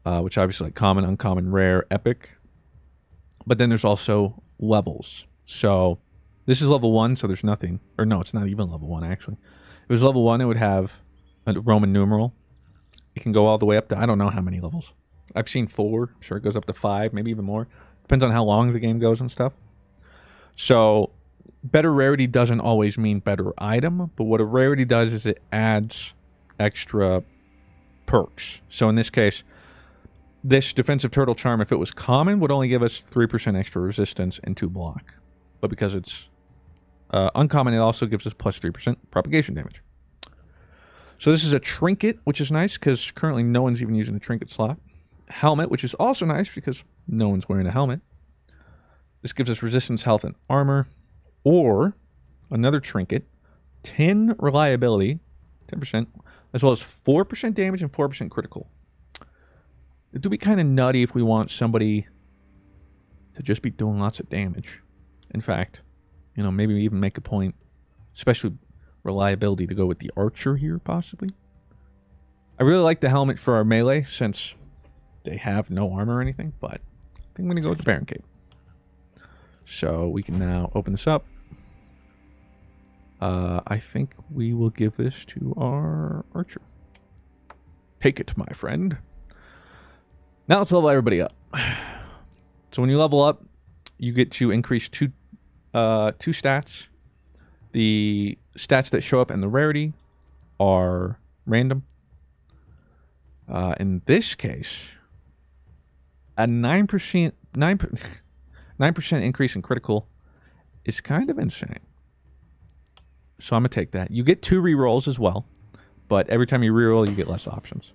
uh, which obviously like common, uncommon, rare, epic. But then there's also levels. So this is level one, so there's nothing. Or no, it's not even level one, actually. If it was level one, it would have a Roman numeral. It can go all the way up to, I don't know how many levels. I've seen four. I'm sure it goes up to five, maybe even more. Depends on how long the game goes and stuff. So better rarity doesn't always mean better item, but what a rarity does is it adds extra perks. So in this case, this defensive turtle charm, if it was common, would only give us three percent extra resistance and two block. But because it's uh, uncommon, it also gives us plus three percent propagation damage. So this is a trinket, which is nice because currently no one's even using the trinket slot. Helmet, which is also nice because no one's wearing a helmet. This gives us resistance, health, and armor. Or another trinket, ten reliability, ten percent, as well as four percent damage and four percent critical. It would be kind of nutty if we want somebody to just be doing lots of damage. In fact, you know, maybe we even make a point, especially reliability, to go with the archer here, possibly. I really like the helmet for our melee, since they have no armor or anything, but I think I'm going to go with the Baron Cape. So we can now open this up. Uh, I think we will give this to our archer. Take it, my friend. Now let's level everybody up. So when you level up, you get to increase two, uh, two stats. The stats that show up in the rarity are random. Uh, in this case, a nine percent... nine percent increase in critical is kind of insane. So I'm going to take that. You get two rerolls as well, but every time you reroll, you get less options.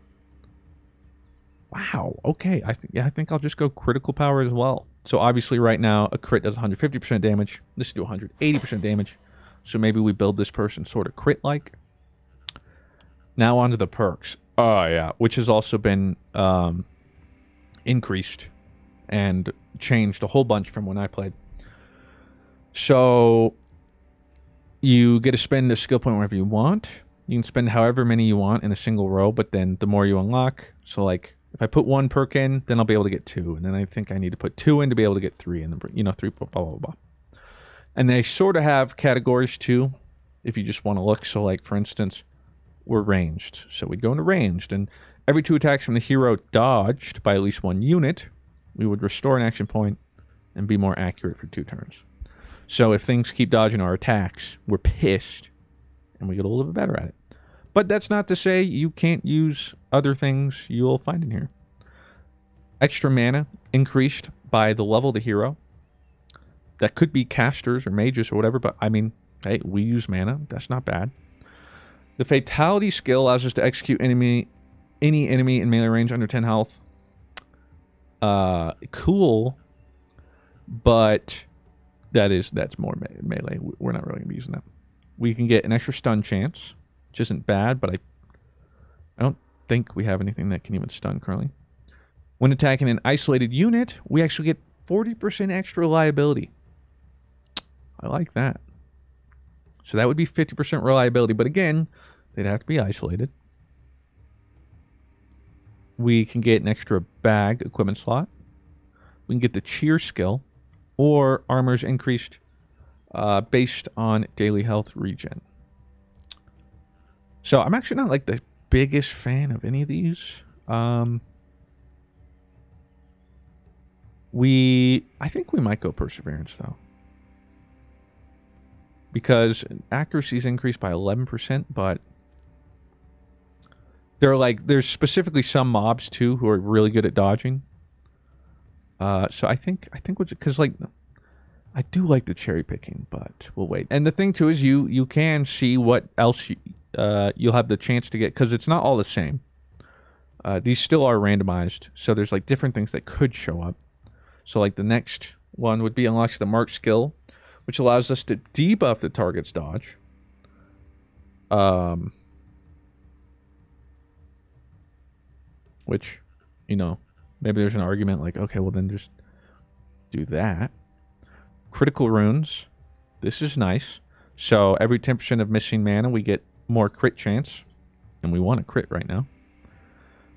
Wow. Okay. I think yeah, I think I'll just go critical power as well. So obviously right now, a crit does one hundred fifty percent damage. This will do one hundred eighty percent damage. So maybe we build this person sort of crit-like. Now onto the perks. Oh, yeah. Which has also been um, increased and changed a whole bunch from when I played. So you get to spend a skill point wherever you want. You can spend however many you want in a single row, but then the more you unlock, so like if I put one perk in, then I'll be able to get two, and then I think I need to put two in to be able to get three, and then, you know, three, blah, blah, blah, blah. And they sort of have categories too, if you just want to look. So like, for instance, we're ranged, so we go into ranged, and every two attacks from the hero dodged by at least one unit, we would restore an action point and be more accurate for two turns. So if things keep dodging our attacks, we're pissed, and we get a little bit better at it. But that's not to say you can't use other things you'll find in here. Extra mana increased by the level of the hero. That could be casters or mages or whatever, but I mean, hey, we use mana. That's not bad. The fatality skill allows us to execute enemy, any enemy in melee range under ten health. Uh, cool, but that is, that's more me melee. We're not really going to be using that. We can get an extra stun chance, which isn't bad, but I, I don't think we have anything that can even stun currently. When attacking an isolated unit, we actually get forty percent extra reliability. I like that. So that would be fifty percent reliability, but again, they'd have to be isolated. We can get an extra bag equipment slot. We can get the cheer skill, or armor's increased uh, based on daily health regen. So I'm actually not like the biggest fan of any of these. Um, we, I think we might go perseverance though, because accuracy is increased by eleven percent, but There are like, there's specifically some mobs too who are really good at dodging. Uh, so I think, I think, because like, I do like the cherry picking, but we'll wait. And the thing too is you, you can see what else you, uh, you'll have the chance to get, because it's not all the same. Uh, these still are randomized, so there's like different things that could show up. So like the next one would be unlocks the mark skill, which allows us to debuff the target's dodge. Um, which, you know, maybe there's an argument like, okay, well then just do that. Critical runes. This is nice. So every ten percent of missing mana, we get more crit chance. And we want a crit right now.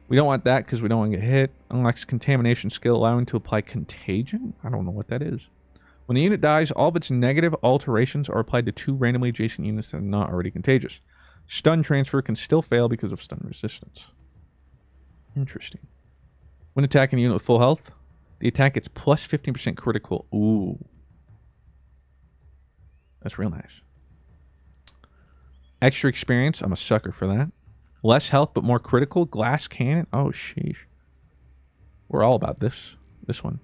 We don't want that because we don't want to get hit. Unlocks contamination skill, allowing to apply contagion. I don't know what that is. When the unit dies, all of its negative alterations are applied to two randomly adjacent units that are not already contagious. Stun transfer can still fail because of stun resistance. Interesting. When attacking a unit with full health, the attack gets plus fifteen percent critical. Ooh. That's real nice. Extra experience. I'm a sucker for that. Less health, but more critical. Glass cannon. Oh, sheesh. We're all about this. This one.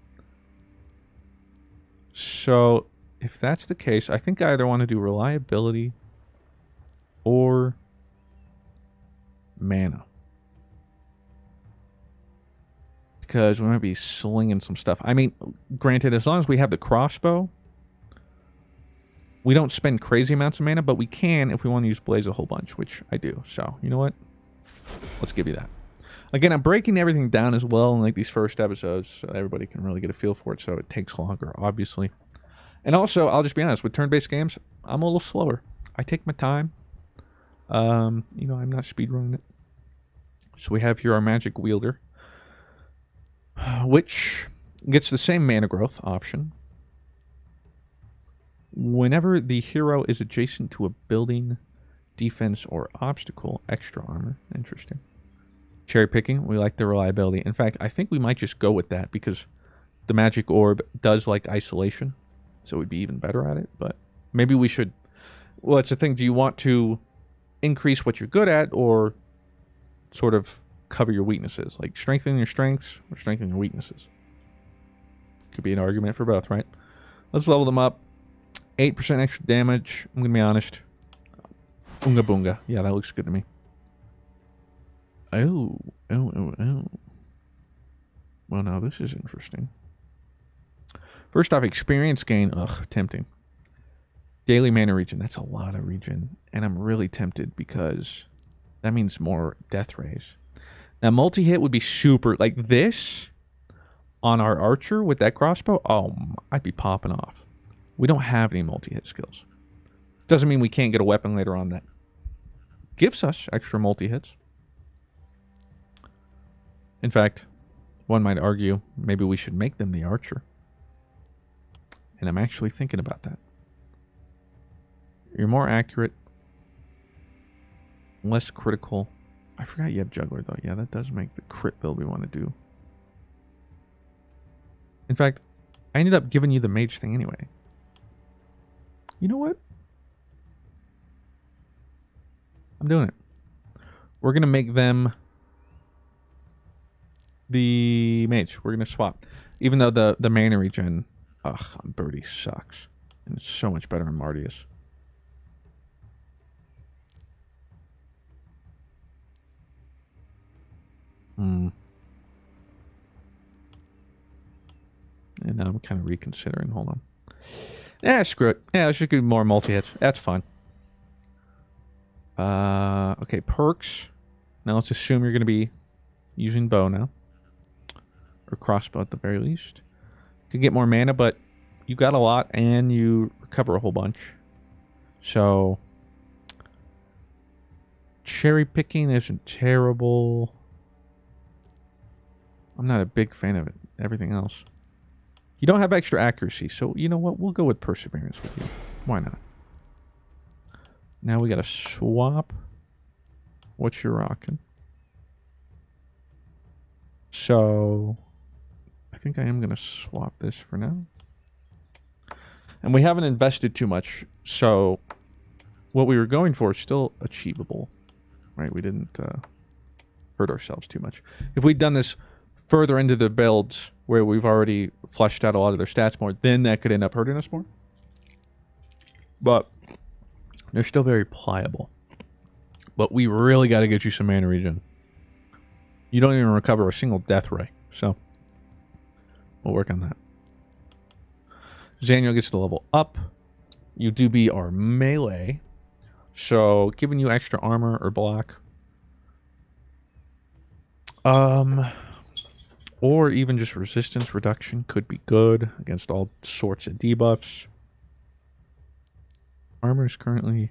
So, if that's the case, I think I either want to do reliability or mana. Because we're going to be slinging some stuff. I mean, granted, as long as we have the crossbow, we don't spend crazy amounts of mana, but we can if we want to use Blaze a whole bunch, which I do. So, you know what? Let's give you that. Again, I'm breaking everything down as well in like these first episodes so everybody can really get a feel for it, so it takes longer, obviously. And also, I'll just be honest, with turn-based games, I'm a little slower. I take my time. Um, you know, I'm not speedrunning it. So we have here our Magic Wielder, which gets the same mana growth option. Whenever the hero is adjacent to a building, defense, or obstacle, extra armor. Interesting. Cherry picking, we like the reliability. In fact, I think we might just go with that because the magic orb does like isolation, so we'd be even better at it. But maybe we should. Well, it's the thing. Do you want to increase what you're good at, or sort of cover your weaknesses, like strengthen your strengths or strengthen your weaknesses? Could be an argument for both, right? Let's level them up. Eight percent extra damage. I'm gonna be honest. Oonga boonga. Yeah, that looks good to me. Oh, oh, oh, oh. Well, now this is interesting. First off, experience gain. Ugh, tempting. Daily mana regen. That's a lot of regen. And I'm really tempted because that means more death rays. Now, multi-hit would be super. Like this on our archer with that crossbow. Oh, I'd be popping off. We don't have any multi-hit skills. Doesn't mean we can't get a weapon later on that gives us extra multi-hits. In fact, one might argue maybe we should make them the archer. And I'm actually thinking about that. You're more accurate. Less critical. I forgot you have juggler though. Yeah, that does make the crit build we want to do. In fact, I ended up giving you the mage thing anyway. You know what? I'm doing it. We're going to make them the mage. We're going to swap. Even though the, the mana regen... Ugh, Birdie sucks. And it's so much better in Martius. Hmm. And now I'm kind of reconsidering. Hold on. Yeah, screw it. Yeah, let's just do more multi-hits. That's fine. Uh, okay, perks. Now let's assume you're going to be using bow now. Or crossbow at the very least. You can get more mana, but you got a lot and you recover a whole bunch. So, cherry picking isn't terrible. I'm not a big fan of it. Everything else. You don't have extra accuracy, so you know what? We'll go with perseverance with you. Why not? Now we gotta swap what you're rocking. So, I think I am gonna swap this for now. And we haven't invested too much, so what we were going for is still achievable, right? We didn't uh, hurt ourselves too much. If we'd done this further into the builds where we've already fleshed out a lot of their stats more, then that could end up hurting us more. But they're still very pliable. But we really got to get you some mana regen. You don't even recover a single death ray, so we'll work on that. Xeniel gets the level up. You do be our melee, so giving you extra armor or block. Um, or even just resistance reduction could be good against all sorts of debuffs. Armor is currently...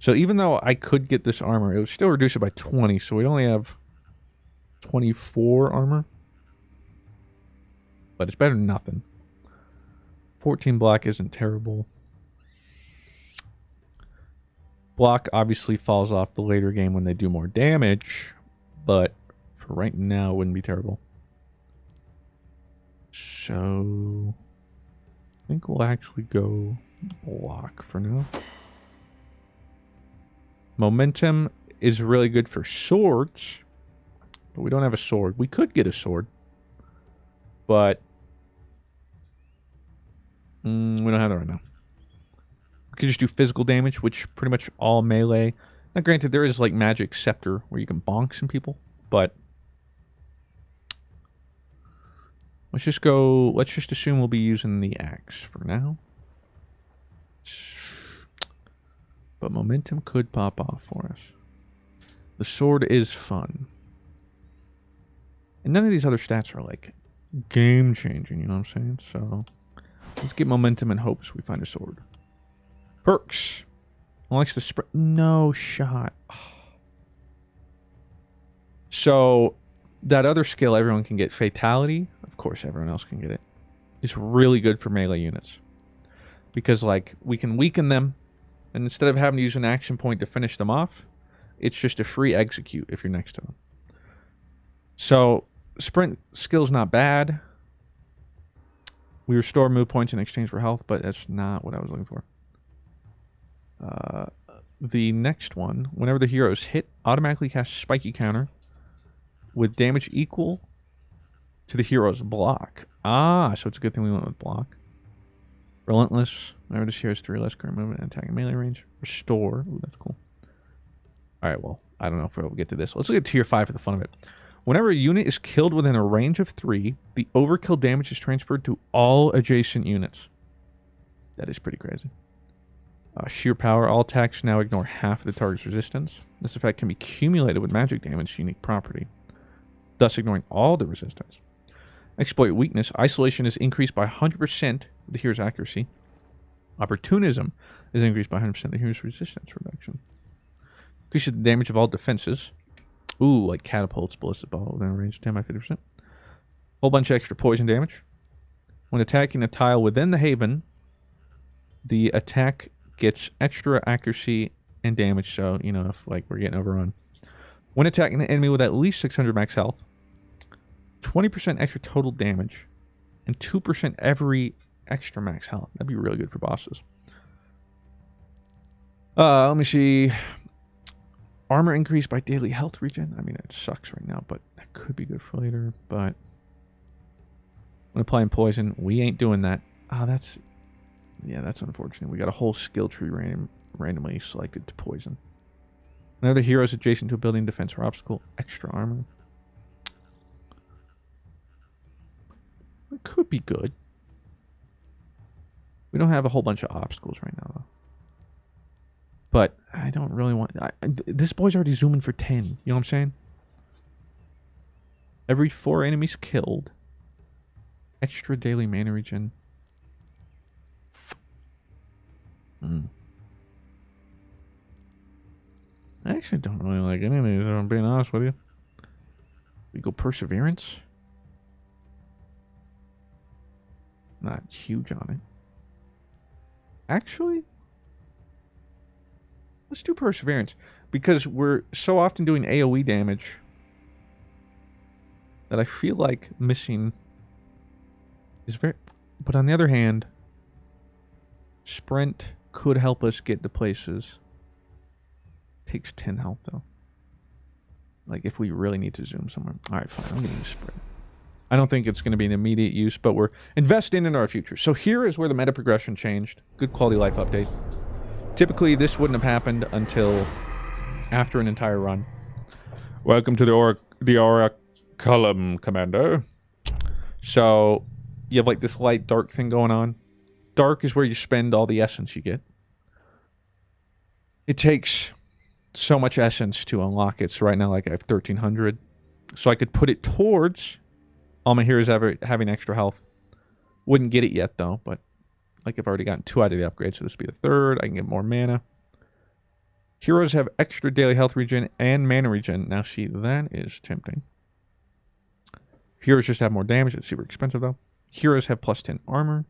So even though I could get this armor, it would still reduce it by twenty, so we only have twenty-four armor. But it's better than nothing. fourteen block isn't terrible. Block obviously falls off the later game when they do more damage, but for right now it wouldn't be terrible. So I think we'll actually go block for now. Momentum is really good for swords, but we don't have a sword. We could get a sword, but mm, we don't have that right now. We could just do physical damage, which pretty much all melee. Now, granted, there is like magic scepter where you can bonk some people, but let's just go. Let's just assume we'll be using the axe for now. But momentum could pop off for us. The sword is fun. And none of these other stats are like game-changing, you know what I'm saying? So let's get momentum and hopes we find a sword. Perks. Unlocks the spread. No shot. So that other skill everyone can get, fatality, of course everyone else can get it. It's really good for melee units. Because like we can weaken them. And instead of having to use an action point to finish them off, it's just a free execute if you're next to them. So, sprint skill's not bad. We restore move points in exchange for health, but that's not what I was looking for. Uh, the next one, whenever the hero is hit, automatically cast spiky counter with damage equal to the hero's block. Ah, so it's a good thing we went with block. Relentless. Whenever this hero has three less current movement and attack and melee range. Restore. Ooh, that's cool. Alright, well, I don't know if we'll get to this. Let's look at tier five for the fun of it. Whenever a unit is killed within a range of three, the overkill damage is transferred to all adjacent units. That is pretty crazy. Uh, sheer power. All attacks now ignore half of the target's resistance. This effect can be cumulated with magic damage, unique property, thus ignoring all the resistance. Exploit weakness. Isolation is increased by one hundred percent the hero's accuracy. Opportunism is increased by one hundred percent the hero's resistance reduction. Increases the damage of all defenses. Ooh, like catapults, ballistic ball, within a range of ten by fifty percent. Whole bunch of extra poison damage. When attacking a tile within the haven, the attack gets extra accuracy and damage. So, you know, if like we're getting overrun. When attacking the enemy with at least six hundred max health, twenty percent extra total damage, and two percent every extra max health. That'd be really good for bosses. Uh, let me see. Armor increased by daily health regen. I mean, it sucks right now, but that could be good for later. But when applying poison, we ain't doing that. Ah, oh, that's... Yeah, that's unfortunate. We got a whole skill tree random, randomly selected to poison. Another hero is adjacent to a building, defense, or obstacle. Extra armor. It could be good. We don't have a whole bunch of obstacles right now, though. But I don't really want... I, I, this boy's already zooming for ten. You know what I'm saying? Every four enemies killed. Extra daily mana regen. Hmm. I actually don't really like any of these, if I'm being honest with you. We go Perseverance. Not huge on it. Actually, let's do Perseverance, because we're so often doing AoE damage that I feel like missing is very... But on the other hand, Sprint could help us get to places. Takes ten health, though. Like, if we really need to zoom somewhere. All right, fine. I'm going to use spread. I don't think it's going to be an immediate use, but we're investing in our future. So here is where the meta progression changed. Good quality life update. Typically, this wouldn't have happened until after an entire run. Welcome to the Aura, the Aura Column, Commander. So you have, like, this light, dark thing going on. Dark is where you spend all the essence you get. It takes so much essence to unlock it. So right now, like, I have thirteen hundred. So I could put it towards all my heroes ever having extra health. Wouldn't get it yet, though. But, like, I've already gotten two out of the upgrade. So this would be the third. I can get more mana. Heroes have extra daily health regen and mana regen. Now, see, that is tempting. Heroes just have more damage. It's super expensive, though. Heroes have plus ten armor.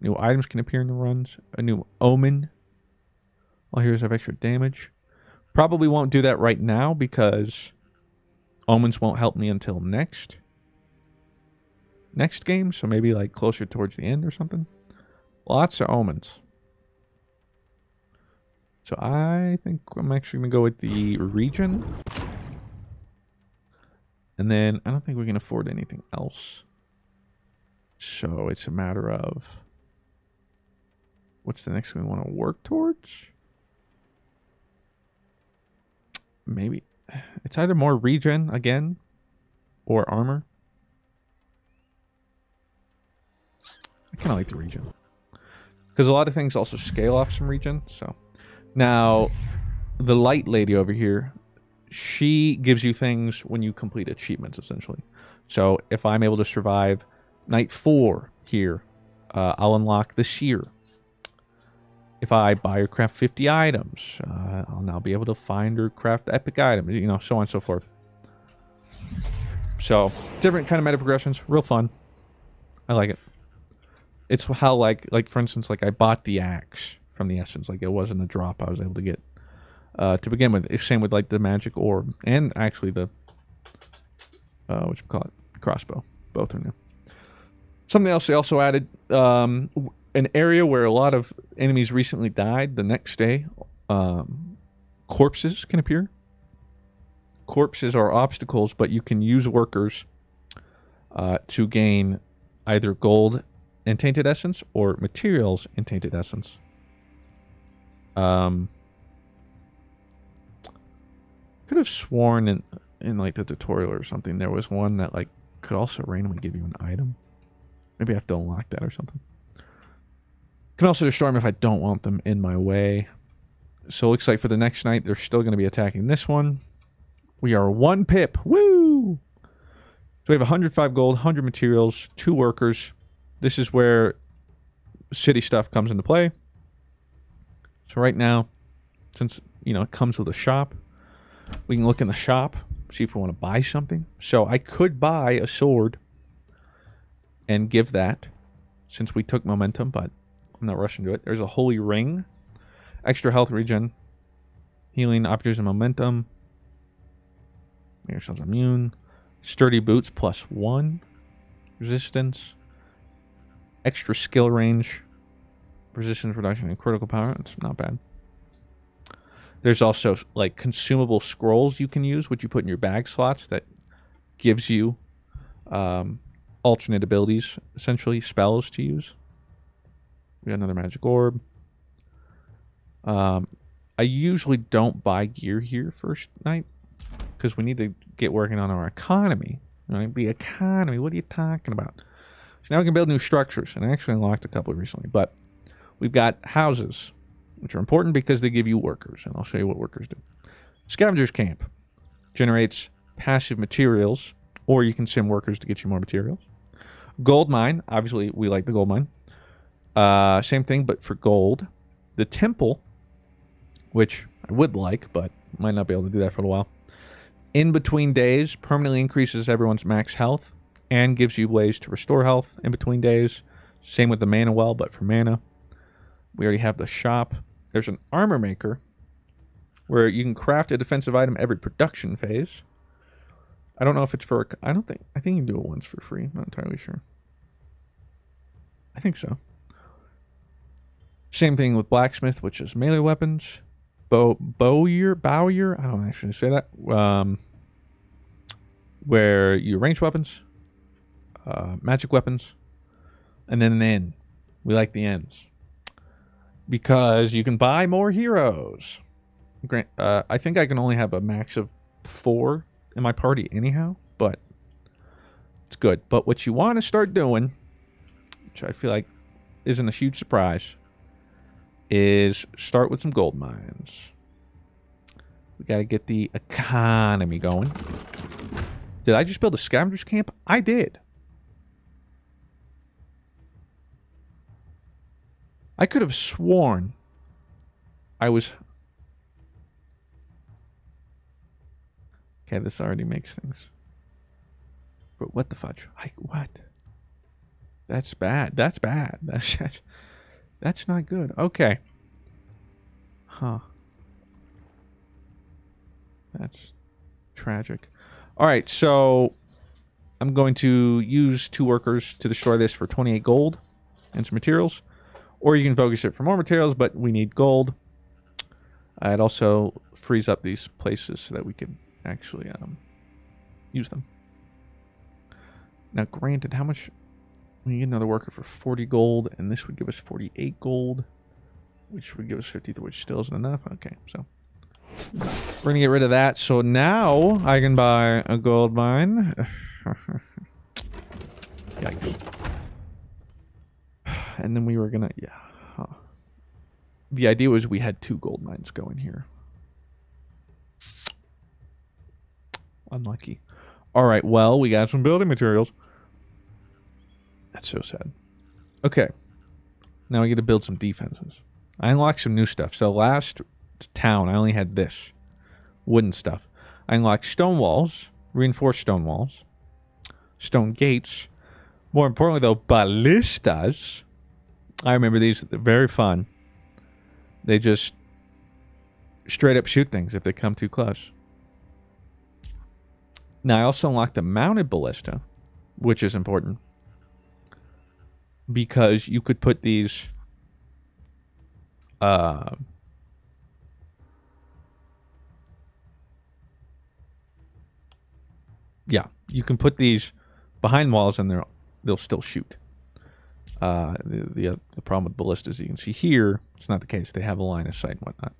New items can appear in the runs. A new omen. All heroes have extra damage. Probably won't do that right now because omens won't help me until next. Next game. So maybe like closer towards the end or something. Lots of omens. So I think I'm actually going to go with the region. And then I don't think we can afford anything else. So it's a matter of what's the next thing we want to work towards? Maybe it's either more regen again or armor. I kind of like the regen because a lot of things also scale off some regen. So now the light lady over here, she gives you things when you complete achievements, essentially. So if I'm able to survive night four here, uh, I'll unlock the seer. If I buy or craft fifty items, uh, I'll now be able to find or craft epic items, you know, so on and so forth. So different kind of meta progressions, real fun. I like it. It's how, like, like for instance, like I bought the axe from the essence. Like, it wasn't a drop I was able to get uh, to begin with. Same with like the magic orb and actually the uh, what you call it, crossbow. Both are new. Something else they also added, um, an area where a lot of enemies recently died. The next day, um, corpses can appear. Corpses are obstacles, but you can use workers uh, to gain either gold and tainted essence or materials and tainted essence. Um, could have sworn in, in like the tutorial or something, there was one that like could also randomly give you an item. Maybe I have to unlock that or something. Can also destroy them if I don't want them in my way. So it looks like for the next night, they're still going to be attacking this one. We are one pip. Woo! So we have one hundred five gold, one hundred materials, two workers. This is where city stuff comes into play. So right now, since, you know, it comes with a shop, we can look in the shop, see if we want to buy something. So I could buy a sword and give that, since we took momentum, but I'm not rushing to it. There's a holy ring, extra health regen, healing, opportunities, and momentum. Make yourselves immune. Sturdy boots plus one, resistance, extra skill range, resistance reduction, and critical power. It's not bad. There's also like consumable scrolls you can use, which you put in your bag slots that gives you Um, alternate abilities, essentially spells to use. We got another magic orb. Um, I usually don't buy gear here first night because we need to get working on our economy. Right? The economy, what are you talking about? So now we can build new structures, and I actually unlocked a couple recently, but we've got houses, which are important because they give you workers, and I'll show you what workers do. Scavenger's Camp generates passive materials, or you can send workers to get you more materials. Gold mine, obviously we like the gold mine. Uh, same thing, but for gold. The temple, which I would like, but might not be able to do that for a while. In between days, permanently increases everyone's max health and gives you ways to restore health in between days. Same with the mana well, but for mana. We already have the shop. There's an armor maker where you can craft a defensive item every production phase. I don't know if it's for, I don't think, I think you can do it once for free. I'm not entirely sure. I think so. Same thing with blacksmith, which is melee weapons. Bow, bowyer, bowyer, I don't actually say that. Um, where you range weapons, uh, magic weapons, and then an end. We like the ends because you can buy more heroes. Grant, uh, I think I can only have a max of four in my party anyhow, but it's good. But what you want to start doing, which I feel like isn't a huge surprise, is start with some gold mines. We got to get the economy going. Did I just build a scavenger's camp? I did. I could have sworn I was... Okay, this already makes things. But what the fudge? Like, what? That's bad. That's bad. That's, that's, that's not good. Okay. Huh. That's tragic. All right, so I'm going to use two workers to destroy this for twenty-eight gold and some materials. Or you can focus it for more materials, but we need gold. Uh, it also frees up these places so that we can actually um, use them. Now, granted, how much... We need another worker for forty gold, and this would give us forty-eight gold, which would give us fifty, which still isn't enough. Okay, so... We're gonna get rid of that, so now I can buy a gold mine. Yikes. And then we were gonna, yeah. Huh. The idea was we had two gold mines going here. Unlucky. Alright, well, we got some building materials. That's so sad. Okay. Now we get to build some defenses. I unlocked some new stuff, so last... town, I only had this wooden stuff. I unlocked stone walls, reinforced stone walls, stone gates. More importantly, though, ballistas. I remember these; they're very fun. They just straight up shoot things if they come too close. Now, I also unlocked the mounted ballista, which is important because you could put these. Uh, Yeah, you can put these behind walls and they'll still shoot. Uh, the, the, uh, the problem with ballistas, you can see here, it's not the case. They have a line of sight and whatnot.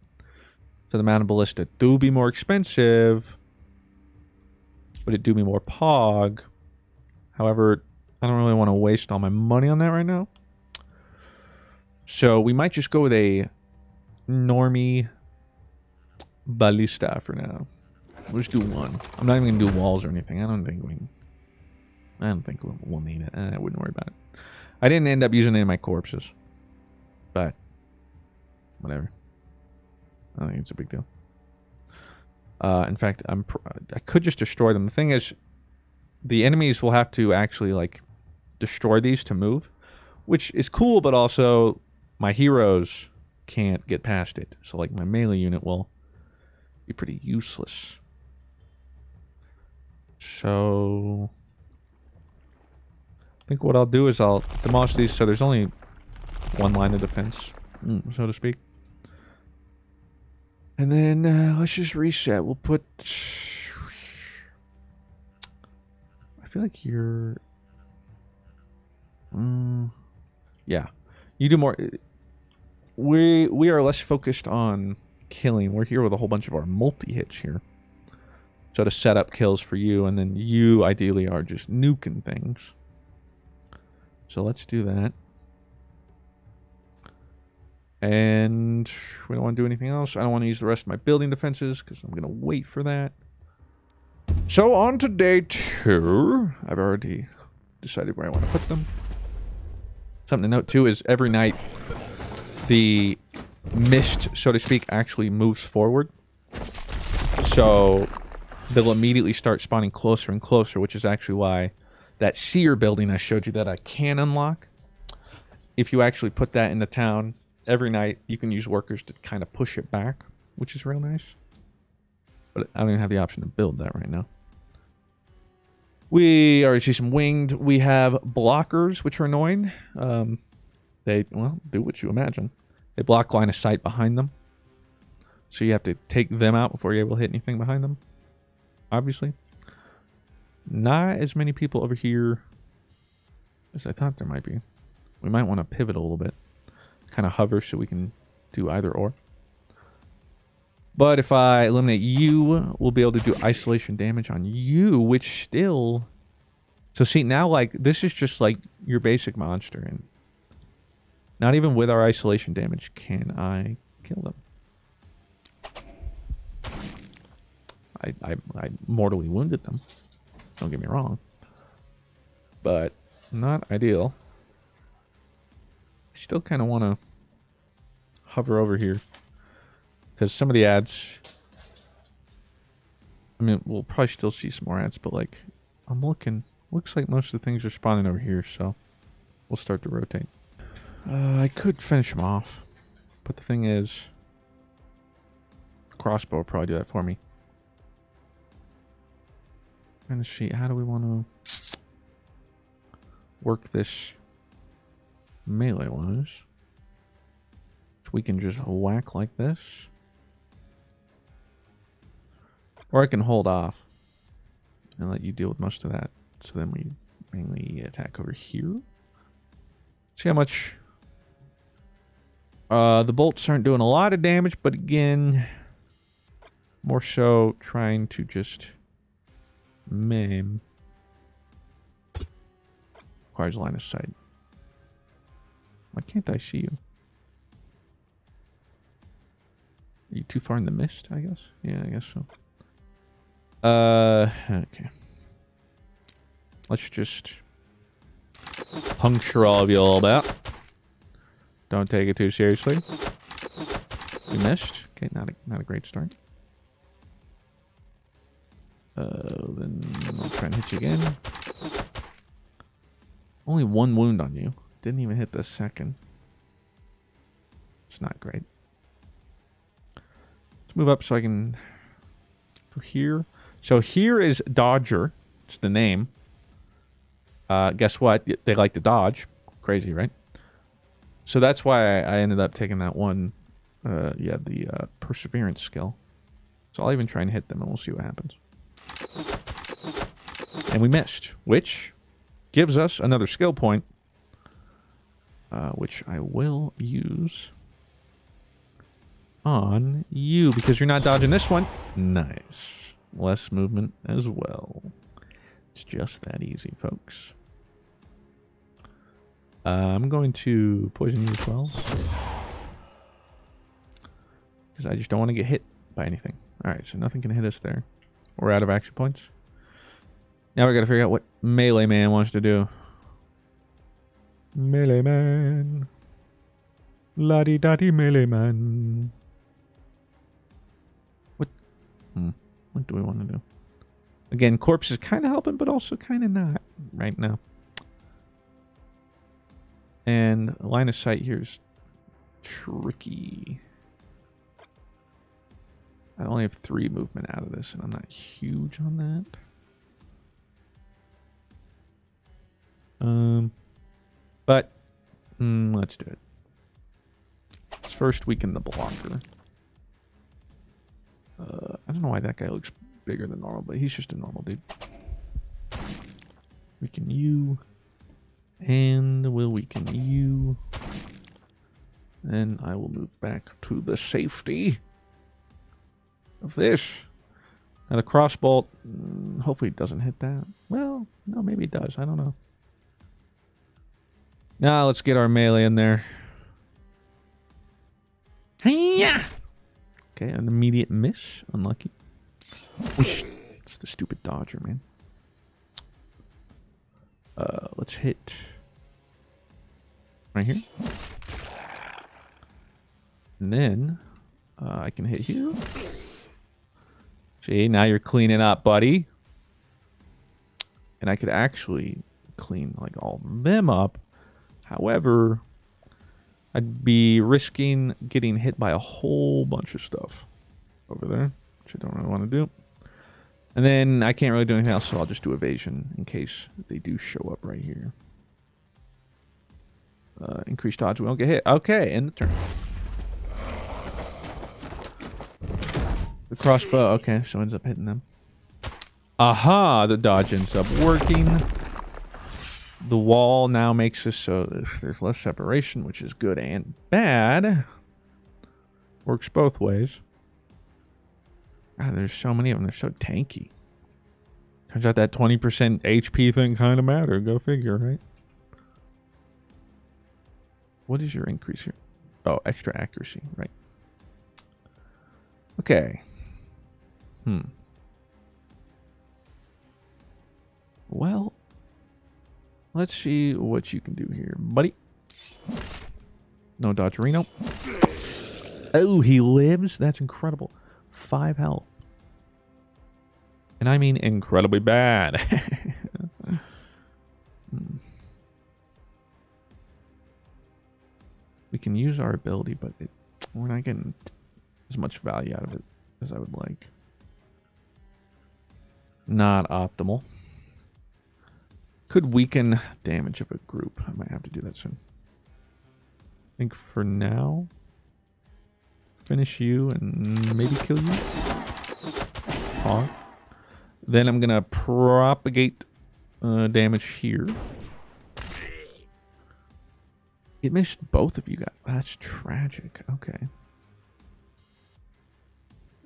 So the mounted ballista do be more expensive, but it do be more pog. However, I don't really want to waste all my money on that right now. So we might just go with a normie ballista for now. We'll just do one. I'm not even gonna do walls or anything. I don't think we. I don't think we'll need it. I wouldn't worry about it. I didn't end up using any of my corpses, but whatever. I don't think it's a big deal. Uh, in fact, I'm. Pr I could just destroy them. The thing is, the enemies will have to actually like destroy these to move, which is cool. But also, my heroes can't get past it. So like my melee unit will be pretty useless. So I think what I'll do is I'll demolish these so there's only one line of defense, so to speak. And then uh, let's just reset. We'll put... I feel like you're... Mm, yeah. You do more... We, we are less focused on killing. We're here with a whole bunch of our multi-hits here. So to set up kills for you, and then you ideally are just nuking things. So let's do that. And we don't want to do anything else. I don't want to use the rest of my building defenses because I'm going to wait for that. So on to day two. I've already decided where I want to put them. Something to note too is every night the mist, so to speak, actually moves forward. So... they'll immediately start spawning closer and closer, which is actually why that seer building I showed you that I can unlock. If you actually put that in the town every night, you can use workers to kind of push it back, which is real nice. But I don't even have the option to build that right now. We already see some winged. We have blockers, which are annoying. Um, they, well, do what you imagine. They block line of sight behind them. So you have to take them out before you're able to hit anything behind them. Obviously. Not as many people over here as I thought there might be. We might want to pivot a little bit. Kind of hover so we can do either or. But if I eliminate you, we'll be able to do isolation damage on you, which still... So see, now, like, this is just, like, your basic monster. And not even with our isolation damage can I kill them. I, I, I mortally wounded them. Don't get me wrong. But not ideal. I still kind of want to hover over here. Because some of the ads... I mean, we'll probably still see some more ads, but, like, I'm looking... Looks like most of the things are spawning over here, so we'll start to rotate. Uh, I could finish them off, but the thing is, the crossbow will probably do that for me. And let's see, how do we want to work this melee wise? So we can just whack like this, or I can hold off and let you deal with most of that. So then we mainly attack over here. See how much... Uh, the bolts aren't doing a lot of damage, but again... More so trying to just... maim. Requires line of sight. Why can't I see you? Are you too far in the mist, I guess? Yeah, I guess so. Uh, okay. Let's just puncture all of you a little bit. Don't take it too seriously. We missed. Okay, not a, not a great start. Uh, then I'll try and hit you again. Only one wound on you. Didn't even hit the second. It's not great. Let's move up so I can go here. So here is Dodger. It's the name. Uh, guess what? They like to dodge. Crazy, right? So that's why I ended up taking that one, uh, yeah, the uh, perseverance skill. So I'll even try and hit them and we'll see what happens. And we missed, which gives us another skill point, uh, which I will use on you because you're not dodging this one. Nice. Less movement as well. It's just that easy, folks. Uh, I'm going to poison you as well. Because I just don't want to get hit by anything. Alright, so nothing can hit us there. We're out of action points. Now we got to figure out what Melee Man wants to do. Melee Man. La-di-da-di Melee Man. What? Hmm. What do we want to do? Again, corpse is kind of helping, but also kind of not right now. And line of sight here is tricky. I only have three movement out of this, and I'm not huge on that. Um, but mm, let's do it. Let's first weaken the blocker. Uh, I don't know why that guy looks bigger than normal, but he's just a normal dude. Weaken you, and we'll weaken you. Then I will move back to the safety of this. Now the crossbolt, hopefully it doesn't hit that. Well, no, maybe it does. I don't know. Now let's get our melee in there. Hey-ya! Okay, an immediate miss. Unlucky. It's the stupid dodger, man. Uh, let's hit right here. And then uh, I can hit here. See, now you're cleaning up, buddy. And I could actually clean like all of them up. However, I'd be risking getting hit by a whole bunch of stuff over there, which I don't really want to do. And then I can't really do anything else, so I'll just do evasion in case they do show up right here. Uh, increased odds we don't get hit. Okay, end the turn. The crossbow, okay, so ends up hitting them. Aha, the dodge ends up working. The wall now makes us so there's less separation, which is good and bad. Works both ways. God, there's so many of them. They're so tanky. Turns out that twenty percent H P thing kind of mattered. Go figure, right? What is your increase here? Oh, extra accuracy, right. Okay. Hmm. Well, let's see what you can do here, buddy. No dodge Reno. Oh, he lives? That's incredible. Five health. And I mean incredibly bad. We can use our ability, but it, we're not getting as much value out of it as I would like. Not optimal. Could weaken damage of a group. I might have to do that soon. I think for now, finish you and maybe kill you. Off. Then I'm gonna propagate uh, damage here. It missed both of you guys. That's tragic. Okay.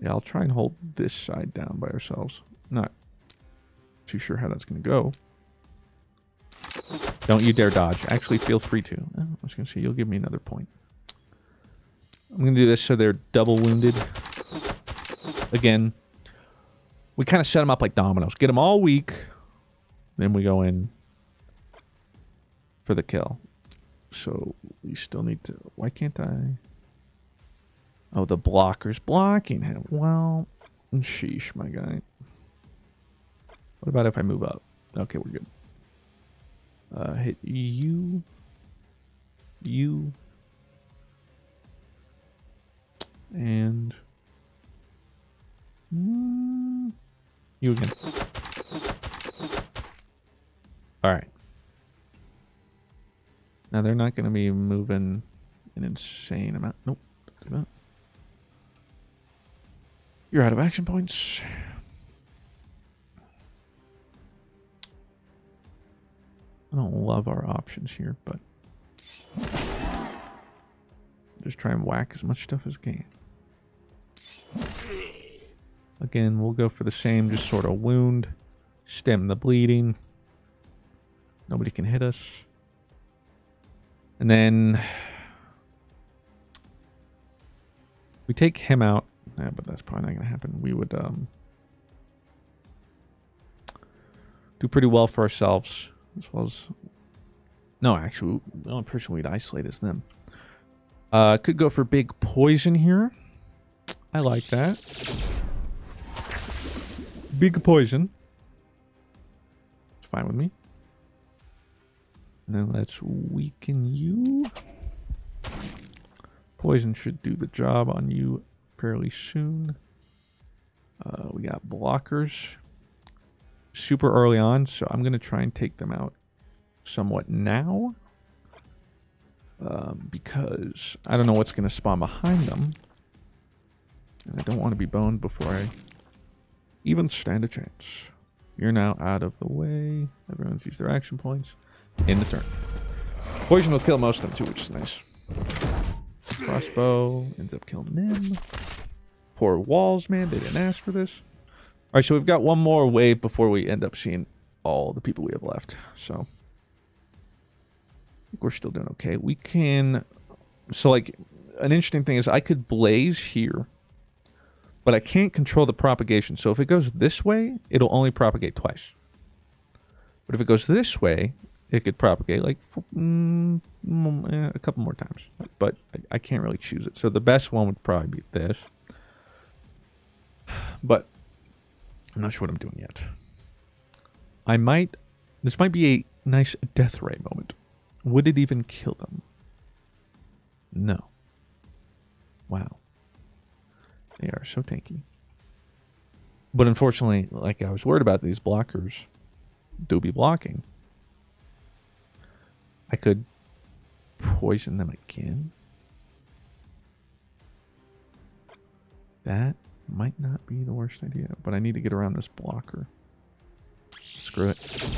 Yeah, I'll try and hold this side down by ourselves. Not too sure how that's gonna go. Don't you dare dodge. Actually, feel free to. Oh, I was gonna say you'll give me another point. I'm gonna do this so they're double wounded. Again. We kind of set them up like dominoes. Get them all weak. Then we go in for the kill. So we still need to... Why can't I... Oh, the blocker's blocking him. Well, sheesh, my guy. What about if I move up? Okay, we're good. Uh, hit you. You. And... Mm. You again. All right. Now they're not going to be moving an insane amount. Nope. You're out of action points. I don't love our options here, but just try and whack as much stuff as can. Again, we'll go for the same, just sort of wound, stem the bleeding. Nobody can hit us. And then we take him out. Yeah, but that's probably not going to happen. We would um, do pretty well for ourselves as well as... No, actually, the only person we'd isolate is them. Uh, could go for big poison here. I like that. Big poison. It's fine with me. And then let's weaken you. Poison should do the job on you fairly soon. Uh, we got blockers. Super early on, so I'm going to try and take them out somewhat now. Uh, because I don't know what's going to spawn behind them. And I don't want to be boned before I... even stand a chance. You're now out of the way. Everyone's used their action points. In the turn. Poison will kill most of them too, which is nice. Crossbow ends up killing them. Poor walls, man. They didn't ask for this. All right, so we've got one more wave before we end up seeing all the people we have left. So, I think we're still doing okay. We can... So, like, an interesting thing is I could blaze here. But I can't control the propagation. So if it goes this way, it'll only propagate twice. But if it goes this way, it could propagate like mm, a couple more times. But I, I can't really choose it. So the best one would probably be this. But I'm not sure what I'm doing yet. I might... This might be a nice death ray moment. Would it even kill them? No. Wow. They are so tanky. But unfortunately, like I was worried about, these blockers do be blocking. I could poison them again. That might not be the worst idea, but I need to get around this blocker. Screw it.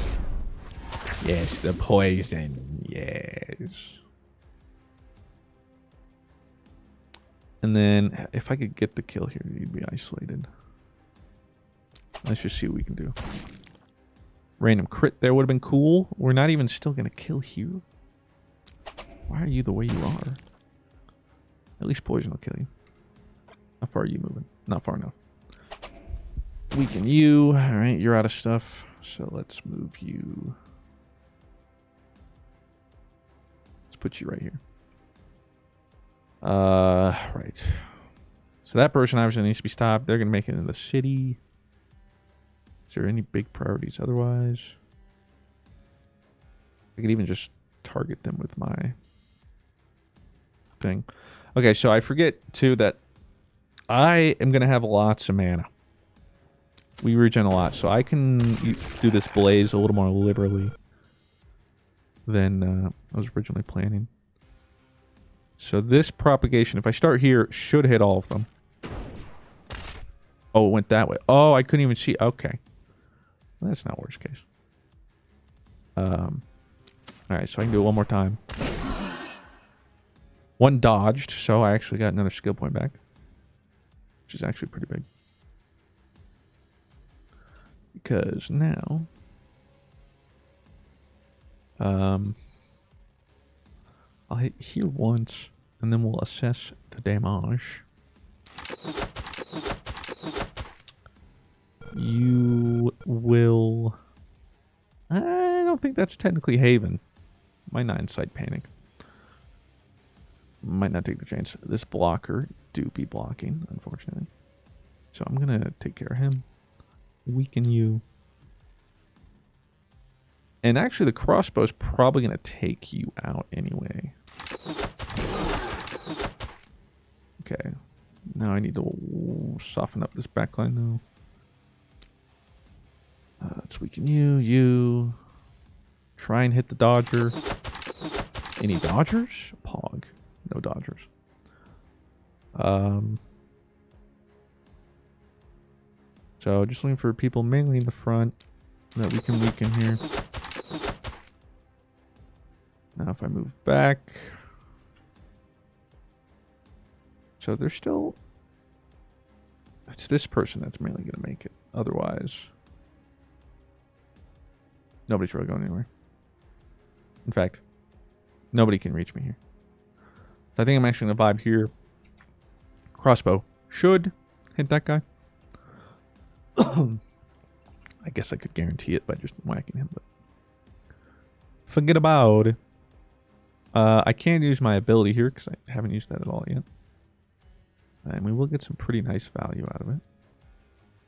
Yes, the poison. Yes. And then if I could get the kill here, you'd be isolated. Let's just see what we can do. Random crit there would have been cool. We're not even still going to kill you. Why are you the way you are? At least poison will kill you. How far are you moving? Not far enough. Weaken you. All right, you're out of stuff. So let's move you. Let's put you right here. Uh, right. So that person obviously needs to be stopped. They're going to make it into the city. Is there any big priorities otherwise? I could even just target them with my thing. Okay, so I forget too that I am going to have lots of mana. We regen a lot, so I can do this blaze a little more liberally than uh, I was originally planning. So this propagation, if I start here, should hit all of them. Oh, it went that way. Oh, I couldn't even see. Okay. That's not worst case. Um, all right, so I can do it one more time. One dodged, so I actually got another skill point back, which is actually pretty big. Because now, um, I'll hit here once, and then we'll assess the damage. You will... I don't think that's technically Haven. Might not incite panic. Might not take the chance. This blocker do be blocking, unfortunately. So I'm going to take care of him. Weaken you. And actually the crossbow is probably going to take you out anyway. Okay. Now I need to soften up this backline now. Uh, let's weaken you, you. Try and hit the dodger. Any dodgers? Pog. No dodgers. Um, so just looking for people mainly in the front that we can weaken here. Now if I move back. So they're still... It's this person that's mainly going to make it. Otherwise... Nobody's really going anywhere. In fact, nobody can reach me here. So I think I'm actually going to vibe here. Crossbow should hit that guy. I guess I could guarantee it by just whacking him. But forget about it. Uh, I can use my ability here because I haven't used that at all yet. And we will get some pretty nice value out of it.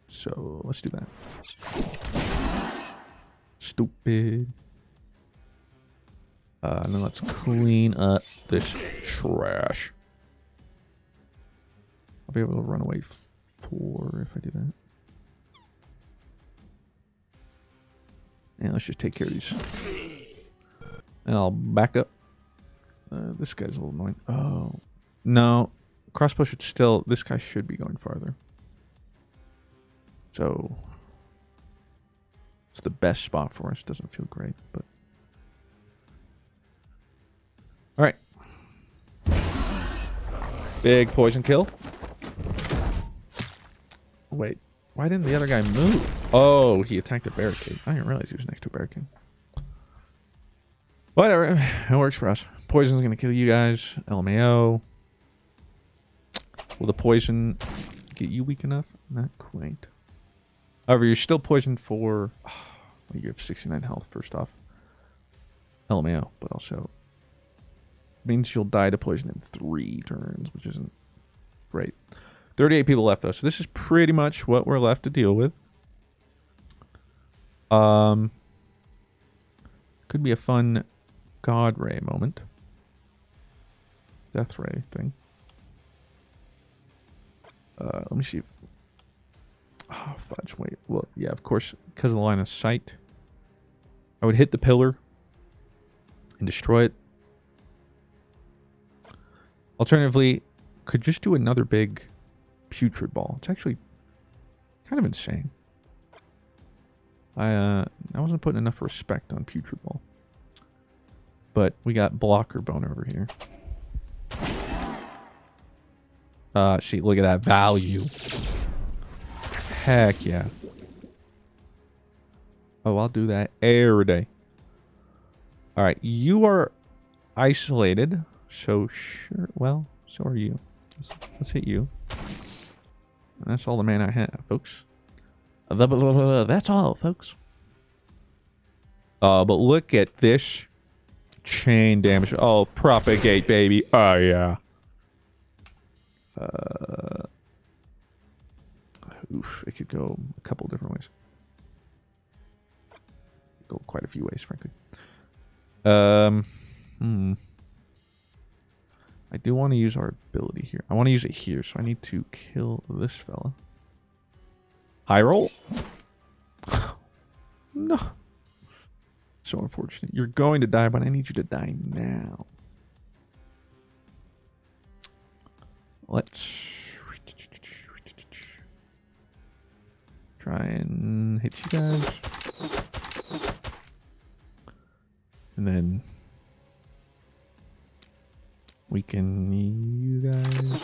So let's do that. Stupid. Uh, and then let's clean up this trash. I'll be able to run away four if I do that. And let's just take care of these. And I'll back up. Uh, this guy's a little annoying. Oh. No. Crossbow should still... This guy should be going farther. So... It's the best spot for us. Doesn't feel great, but all right. Big poison kill. Wait, why didn't the other guy move? Oh, he attacked a barricade. I didn't realize he was next to a barricade. Whatever, it works for us. Poison's gonna kill you guys. L M A O. Will the poison get you weak enough? Not quite. However, you're still poisoned for... Oh, you have sixty-nine health, first off. L M A O, but also... means you'll die to poison in three turns, which isn't great. thirty-eight people left, though. So this is pretty much what we're left to deal with. Um, could be a fun God Ray moment. Death Ray thing. Uh, let me see... Oh, fudge, wait. Well, yeah, of course, because of the line of sight. I would hit the pillar and destroy it. Alternatively, could just do another big putrid ball. It's actually kind of insane. I uh, I wasn't putting enough respect on Putrid Ball. But we got Blocker Bone over here. Uh, she, look at that value. Heck yeah. Oh, I'll do that every day. All right, you are isolated. So sure, well, so are you. Let's, let's hit you. And that's all the mana I have, folks. That's all, folks. Uh, but look at this chain damage. Oh, propagate, baby. Oh yeah. Uh, oof, it could go a couple different ways. Go quite a few ways, frankly. Um, hmm. I do want to use our ability here. I want to use it here, so I need to kill this fella. High roll. No. So unfortunate. You're going to die, but I need you to die now. Let's try and hit you guys. And then we can you guys.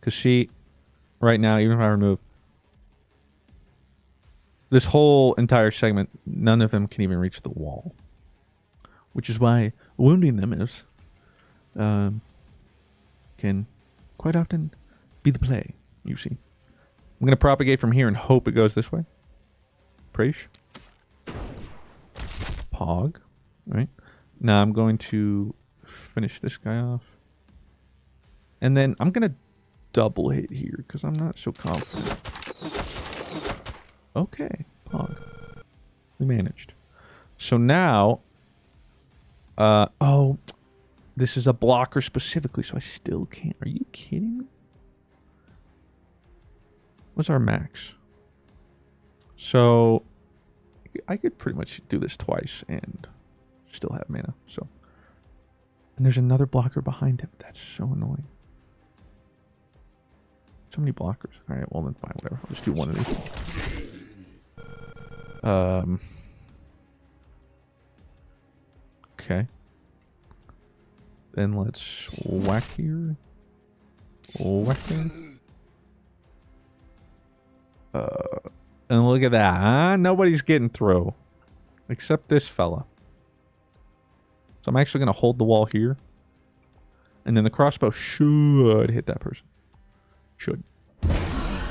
Because she, right now, even if I remove this whole entire segment, none of them can even reach the wall. Which is why wounding them is, um, can quite often be the play, you see. I'm going to propagate from here and hope it goes this way. Preach. Pog. Right. Now I'm going to finish this guy off. And then I'm going to double hit here because I'm not so confident. Okay, Pog. We managed. So now, uh, oh, this is a blocker specifically, so I still can't. Are you kidding me? What's our max? So I could pretty much do this twice and still have mana. So, and there's another blocker behind him. That's so annoying. So many blockers. All right, well then fine, whatever. I'll just do one of these. Um, okay. Then let's whack here. Whack here. Uh, and look at that, huh? Nobody's getting through. Except this fella. So I'm actually going to hold the wall here. And then the crossbow should hit that person. Should. Eh,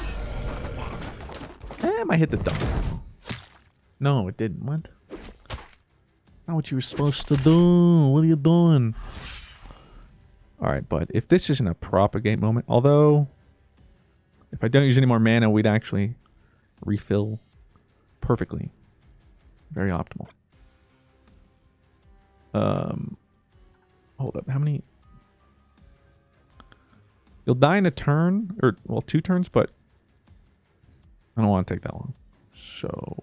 might hit the dump. No, it didn't. What? Not what you were supposed to do. What are you doing? Alright, but if this isn't a propagate moment, although if I don't use any more mana, we'd actually refill perfectly. Very optimal. Um, hold up. How many? You'll die in a turn, or, well, two turns, but I don't want to take that long. So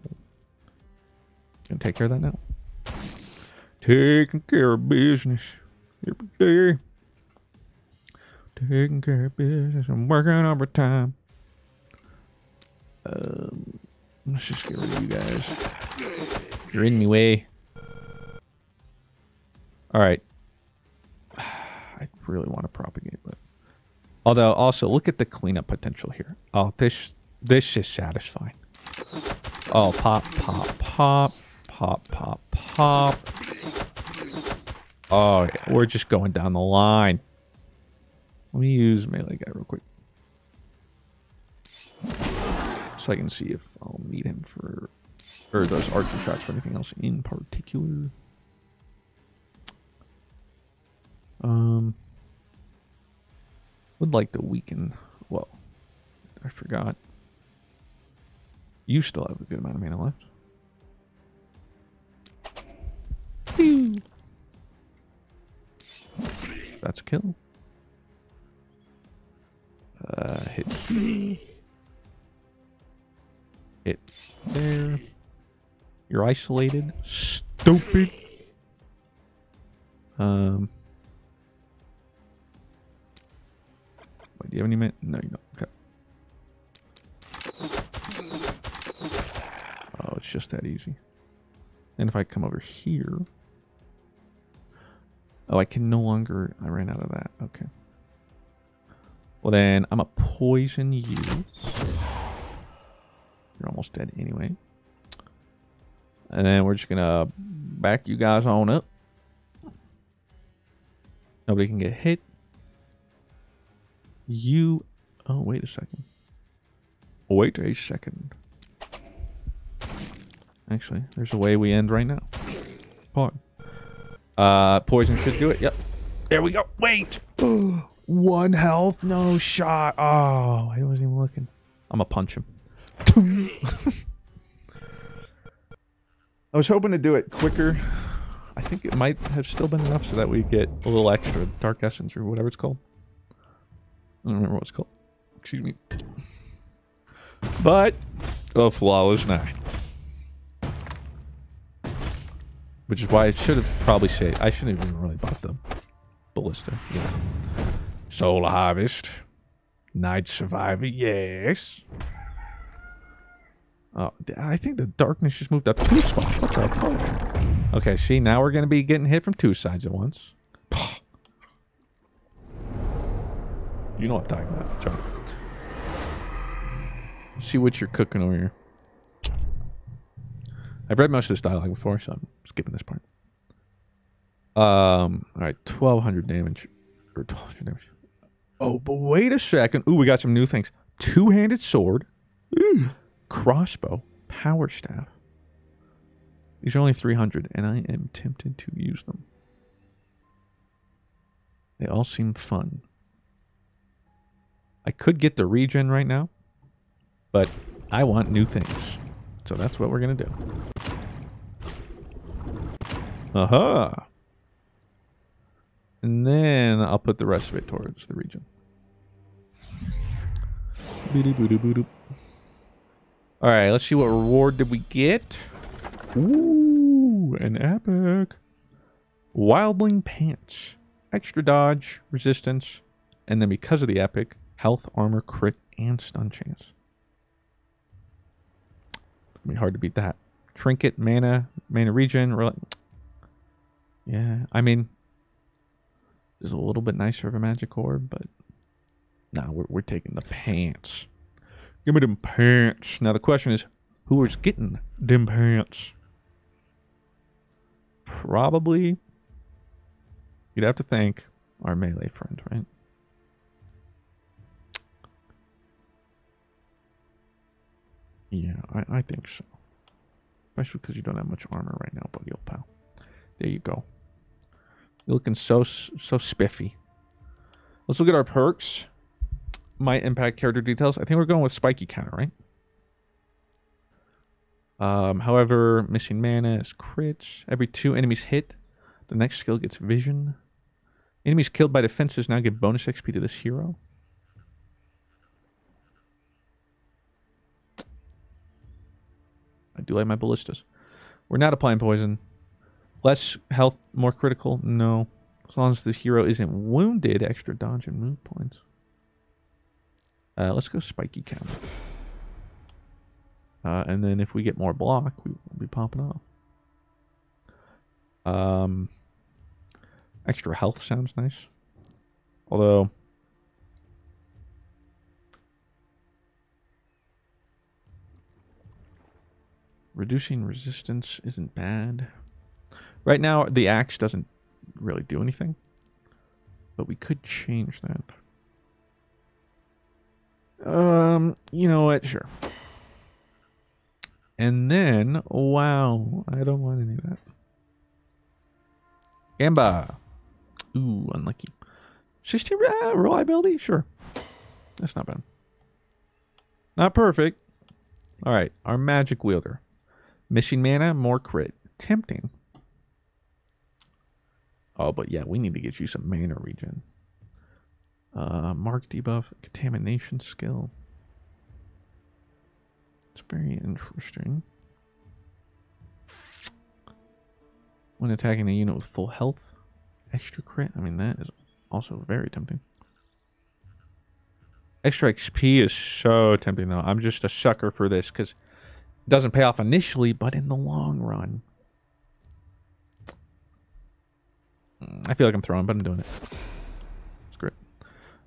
and take care of that now. Taking care of business every day. Taking care of business. I'm working overtime. Um, let's just get rid of you guys. You're in me way. All right. I really want to propagate, but although also look at the cleanup potential here. Oh, this this is satisfying. Oh, pop, pop, pop. Pop, pop, pop. Oh, yeah. We're just going down the line. Let me use melee guy real quick. So I can see if I'll need him for, or those archer shots for anything else in particular. Um, would like to weaken, well, I forgot. You still have a good amount of mana left. That's a kill. Uh, hit here. Hit there. You're isolated. Stupid. Um. Wait, do you have any minute? No, you don't. Okay. just that easy. And if I come over here... Oh, I can no longer... I ran out of that. Okay. Well, then I'm going to poison you. You're almost dead anyway. And then we're just going to back you guys on up. Nobody can get hit. You... Oh, wait a second. Wait a second. Actually, there's a way we end right now. Pardon. Uh, poison should do it. Yep. There we go. Wait. One health. No shot. Oh, he wasn't even looking. I'm gonna punch him. I was hoping to do it quicker. I think it might have still been enough so that we get a little extra dark essence or whatever it's called. I don't remember what it's called. Excuse me. But a flawless nine. Which is why I should have probably saved. I shouldn't have even really bought the ballista. Yeah. Soul Harvest. Night Survivor. Yes. Oh, I think the darkness just moved up two spots. What the fuck? Okay, see, now we're going to be getting hit from two sides at once. You know what I'm talking about. Try. See what you're cooking over here. I've read most of this dialogue before, so I'm skipping this part. Um, all right, twelve hundred damage. Or twelve hundred damage. Oh, but wait a second. Ooh, we got some new things. Two-handed sword. Ooh. Crossbow. Power staff. These are only three hundred, and I am tempted to use them. They all seem fun. I could get the regen right now. But I want new things. So that's what we're going to do. Aha! Uh-huh. And then I'll put the rest of it towards the region. Alright, let's see what reward did we get. Ooh, an epic. Wildling Pants. Extra dodge, resistance, and then because of the epic, health, armor, crit, and stun chance. I mean, hard to beat that. Trinket, mana, mana regen. Yeah, I mean, it's a little bit nicer of a magic orb, but no, nah, we're, we're taking the pants. Give me them pants. Now, the question is, who is getting them pants? Probably, you'd have to thank our melee friend, right? Yeah, I, I think so. Especially because you don't have much armor right now, buddy old pal. There you go. You're looking so, so spiffy. Let's look at our perks. Might impact character details. I think we're going with spiky counter, right? Um, however, missing mana is crits. Every two enemies hit, the next skill gets vision. Enemies killed by defenses now give bonus X P to this hero. I do like my ballistas. We're not applying poison. Less health, more critical? No. As long as this hero isn't wounded, extra dodge and move points. Uh, let's go spiky count. Uh, and then if we get more block, we will be popping off. Um, extra health sounds nice. Although... reducing resistance isn't bad. Right now, the axe doesn't really do anything. But we could change that. Um, you know what? Sure. And then, wow, I don't want any of that. Gamba. Ooh, unlucky. sixteen uh, reliability? Sure. That's not bad. Not perfect. All right, our magic wielder. Missing mana, more crit. Tempting. Oh, but yeah, we need to get you some mana regen. Uh, mark debuff, contamination skill. It's very interesting. When attacking a unit with full health, extra crit. I mean, that is also very tempting. Extra X P is so tempting, though. I'm just a sucker for this because doesn't pay off initially, but in the long run. I feel like I'm throwing, but I'm doing it. Screw it.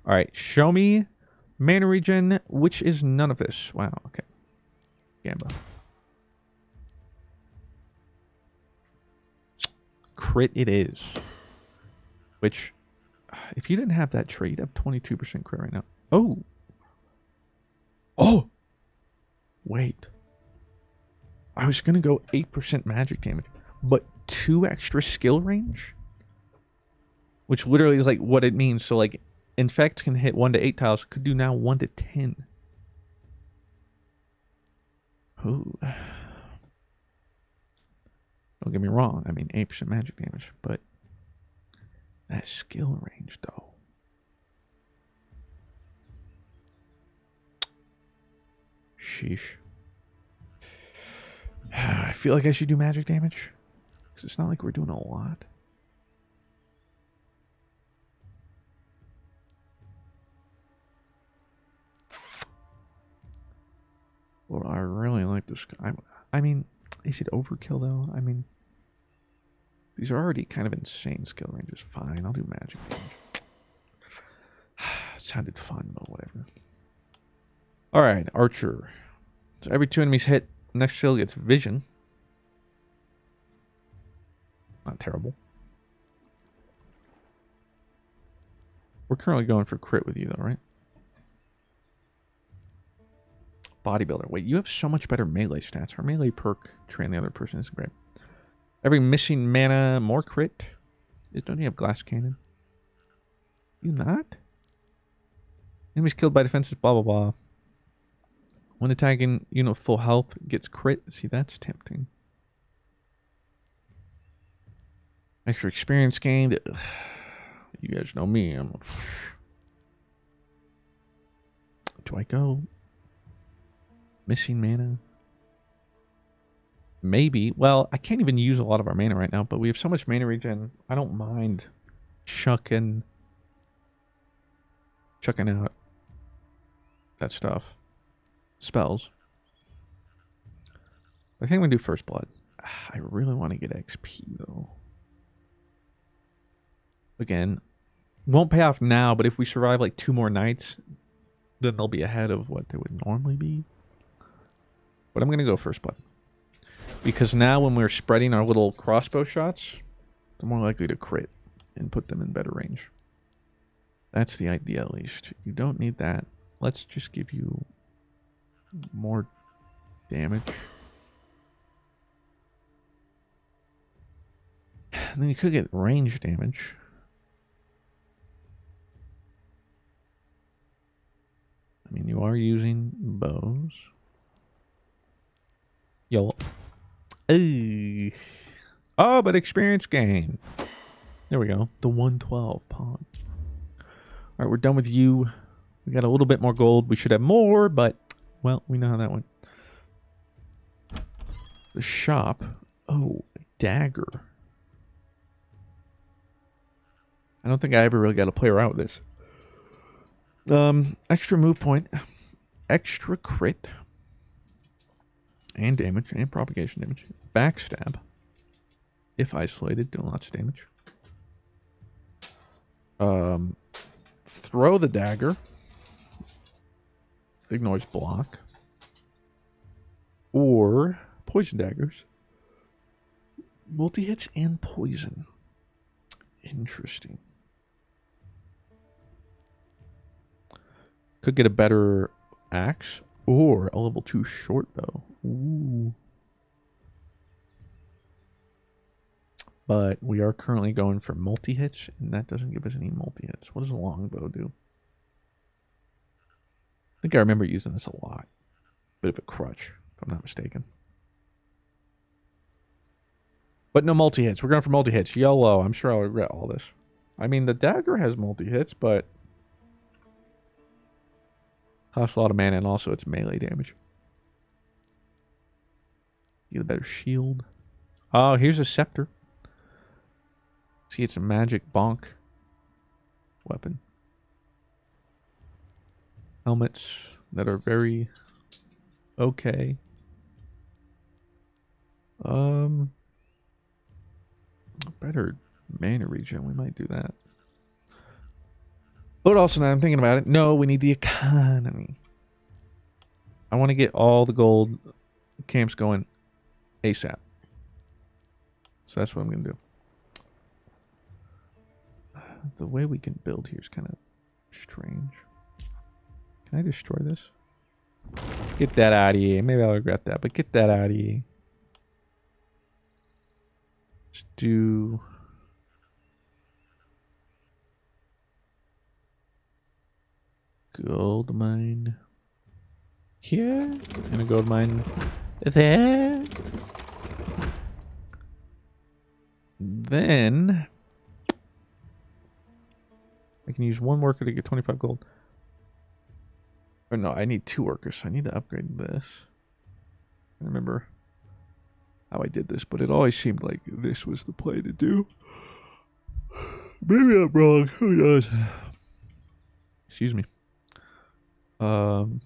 All right, show me mana regen, which is none of this. Wow, okay. Gamba. Crit it is. Which, if you didn't have that trait, you'd have twenty-two percent crit right now. Oh. Oh. Wait. I was going to go eight percent magic damage, but two extra skill range? Which literally is like what it means. So like infect can hit one to eight tiles, could do now one to ten. Ooh. Don't get me wrong. I mean eight percent magic damage, but that skill range though. Sheesh. I feel like I should do magic damage. Because it's not like we're doing a lot. Well, I really like this guy. I mean, is it overkill, though? I mean, these are already kind of insane skill ranges. Fine, I'll do magic damage. Sounded fun, but whatever. All right, Archer. So every two enemies hit, next skill gets vision. Not terrible. We're currently going for crit with you, though, right? Bodybuilder. Wait, you have so much better melee stats. Her melee perk, train the other person, is great. Every missing mana, more crit. Don't you have glass cannon? You not? Enemies killed by defenses, blah, blah, blah. When attacking, you know, full health gets crit. See, that's tempting. Extra experience gained. Ugh. You guys know me. I'm a... Do I go? Missing mana? Maybe. Well, I can't even use a lot of our mana right now, but we have so much mana regen. I don't mind chucking, chucking out that stuff. Spells. I think I'm going to do First Blood. I really want to get X P, though. Again, won't pay off now, but if we survive like two more nights, then they'll be ahead of what they would normally be. But I'm going to go First Blood. Because now when we're spreading our little crossbow shots, they're more likely to crit and put them in better range. That's the idea, at least. You don't need that. Let's just give you more damage. And then you could get range damage. I mean, you are using bows. Yo. Hey. Oh, but experience gain. There we go. The one twelve pawn. All right, we're done with you. We got a little bit more gold. We should have more, but, well, we know how that went. The shop. Oh, a dagger. I don't think I ever really got to play around with this. Um, extra move point. Extra crit. And damage, and propagation damage. Backstab. If isolated, doing lots of damage. Um, throw the dagger. Ignores block. Or poison daggers. Multi-hits and poison. Interesting. Could get a better axe. Or a level two short bow. Ooh. But we are currently going for multi-hits, and that doesn't give us any multi-hits. What does a longbow do? I think I remember using this a lot. Bit of a crutch, if I'm not mistaken. But no multi-hits. We're going for multi-hits. YOLO. I'm sure I'll regret all this. I mean, the dagger has multi-hits, but... costs a lot of mana, and also it's melee damage. Get a better shield. Oh, here's a scepter. See, it's a magic bonk weapon. Helmets that are very okay. Um, better mana regen. We might do that. But also now I'm thinking about it. No, we need the economy. I want to get all the gold camps going ASAP. So that's what I'm going to do. The way we can build here is kind of strange. Can I destroy this? Get that out of here. Maybe I'll regret that, but get that out of here. Let's do... gold mine here, and a gold mine there. Then... I can use one worker to get twenty-five gold. Or no, I need two workers, so I need to upgrade this. I remember how I did this, but it always seemed like this was the play to do. Maybe I'm wrong, who knows? Excuse me. Um,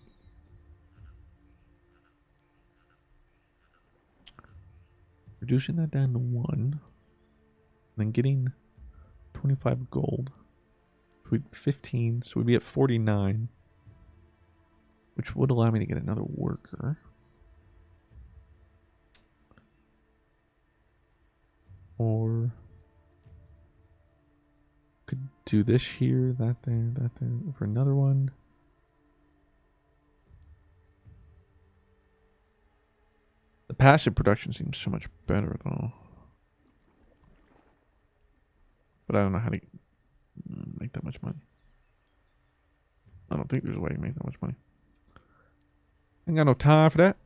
reducing that down to one. Then getting twenty-five gold. We'd fifteen, so we'd be at forty-nine, which would allow me to get another worker. Or could do this here, that there, that there, for another one. The passive production seems so much better though. But I don't know how to make that much money. I don't think there's a way to make that much money. I ain't got no time for that.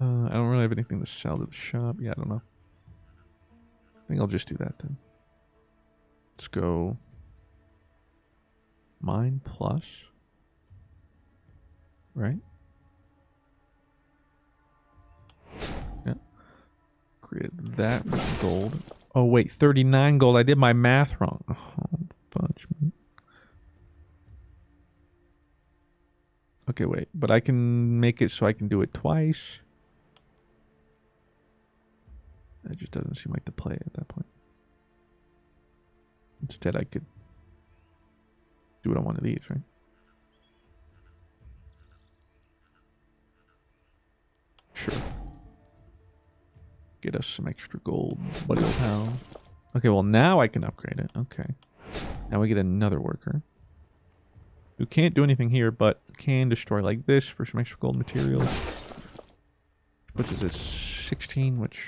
Uh, I don't really have anything to sell to the shop. Yeah, I don't know. I think I'll just do that then. Let's go. Mine plus. Right? Yeah. Create that for some gold. Oh, wait, thirty-nine gold. I did my math wrong. Oh, fudge me. Okay, wait. But I can make it so I can do it twice. That just doesn't seem like the play at that point. Instead, I could do it on one of these, right? Sure. Get us some extra gold. What the hell? Okay, well now I can upgrade it. Okay. Now we get another worker. Who can't do anything here, but can destroy like this for some extra gold materials. Which is at sixteen, which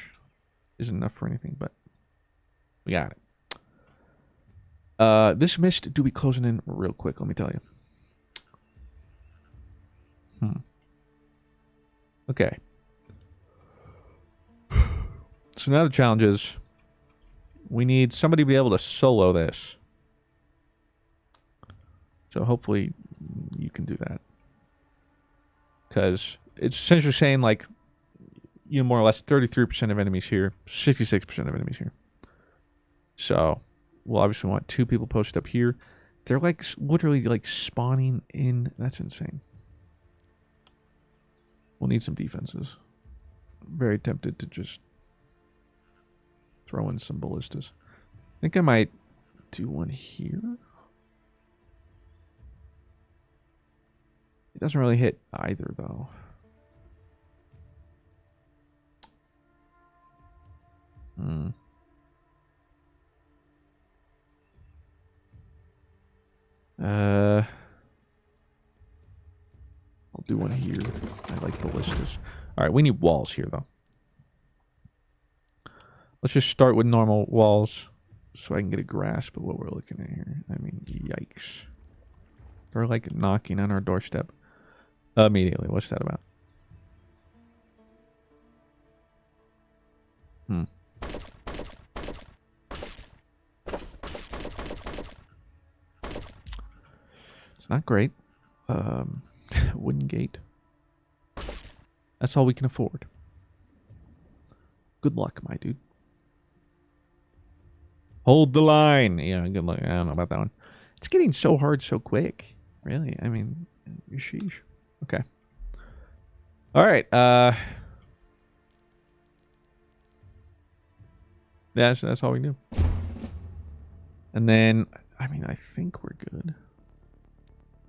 isn't enough for anything, but we got it. Uh, this mist do be closing in real quick, let me tell you. Hmm. Okay. So now the challenge is, we need somebody to be able to solo this. So hopefully you can do that. Because it's essentially saying like, you know, more or less thirty-three percent of enemies here, sixty-six percent of enemies here. So we'll obviously want two people posted up here. They're like literally like spawning in. That's insane. We'll need some defenses. I'm very tempted to just throw in some ballistas. I think I might do one here. It doesn't really hit either, though. Hmm. Uh. I'll do one here. I like ballistas. All right, we need walls here, though. Let's just start with normal walls so I can get a grasp of what we're looking at here. I mean, yikes. They're like knocking on our doorstep immediately. What's that about? Hmm. It's not great. Um, wooden gate. That's all we can afford. Good luck, my dude. Hold the line. Yeah, good luck. I don't know about that one. It's getting so hard so quick. Really? I mean, sheesh. Okay. All right. Uh, That's, that's all we do. And then, I mean, I think we're good.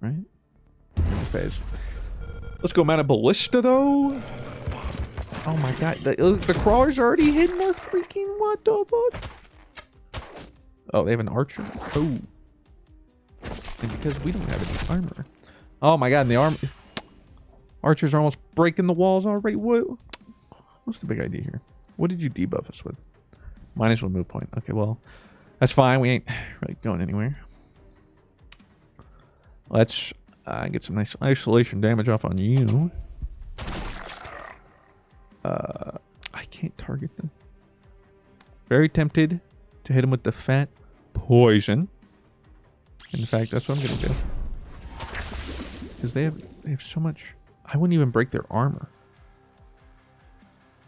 Right? Phase. Let's go mount a ballista, though. Oh my god, the, the crawler's already hidden. They're freaking, what the fuck? Oh, they have an archer? Oh. And because we don't have any armor. Oh my god, and the arm... Archers are almost breaking the walls already. What? What's the big idea here? What did you debuff us with? Minus one move point. Okay, well, that's fine. We ain't really going anywhere. Let's uh, get some nice isolation damage off on you. Uh, I can't target them. Very tempted to hit him with the fat poison. In fact, that's what I'm gonna do. Because they have they have so much. I wouldn't even break their armor.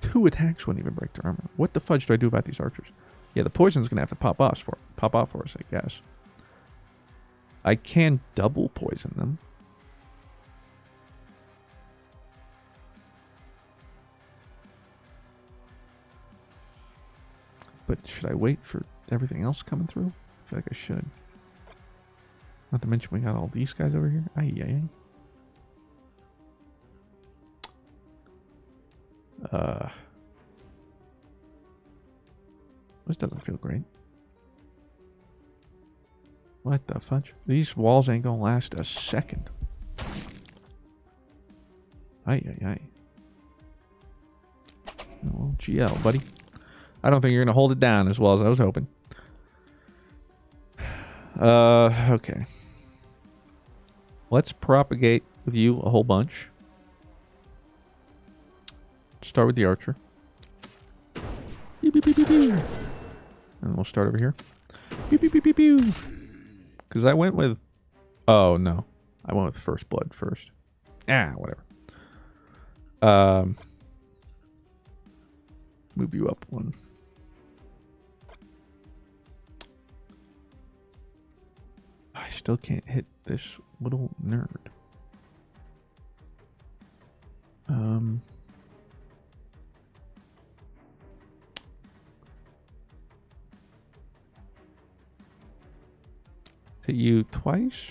Two attacks wouldn't even break their armor. What the fudge do I do about these archers? Yeah, the poison's gonna have to pop off for pop off for us, I guess. I can double poison them. But should I wait for everything else coming through? I feel like I should. Not to mention we got all these guys over here. Aye, aye, aye. Uh, this doesn't feel great. What the fudge? These walls ain't gonna last a second. Aye, aye, aye. Oh, G L, buddy. I don't think you're gonna hold it down as well as I was hoping. Uh, okay. Let's propagate with you a whole bunch. Start with the archer. Beep, beep, beep, beep, beep. And we'll start over here. Beep, beep, beep, beep, beep. Because I went with... Oh, no. I went with first blood first. Ah, whatever. Um, move you up one. I still can't hit this little nerd. Um... You twice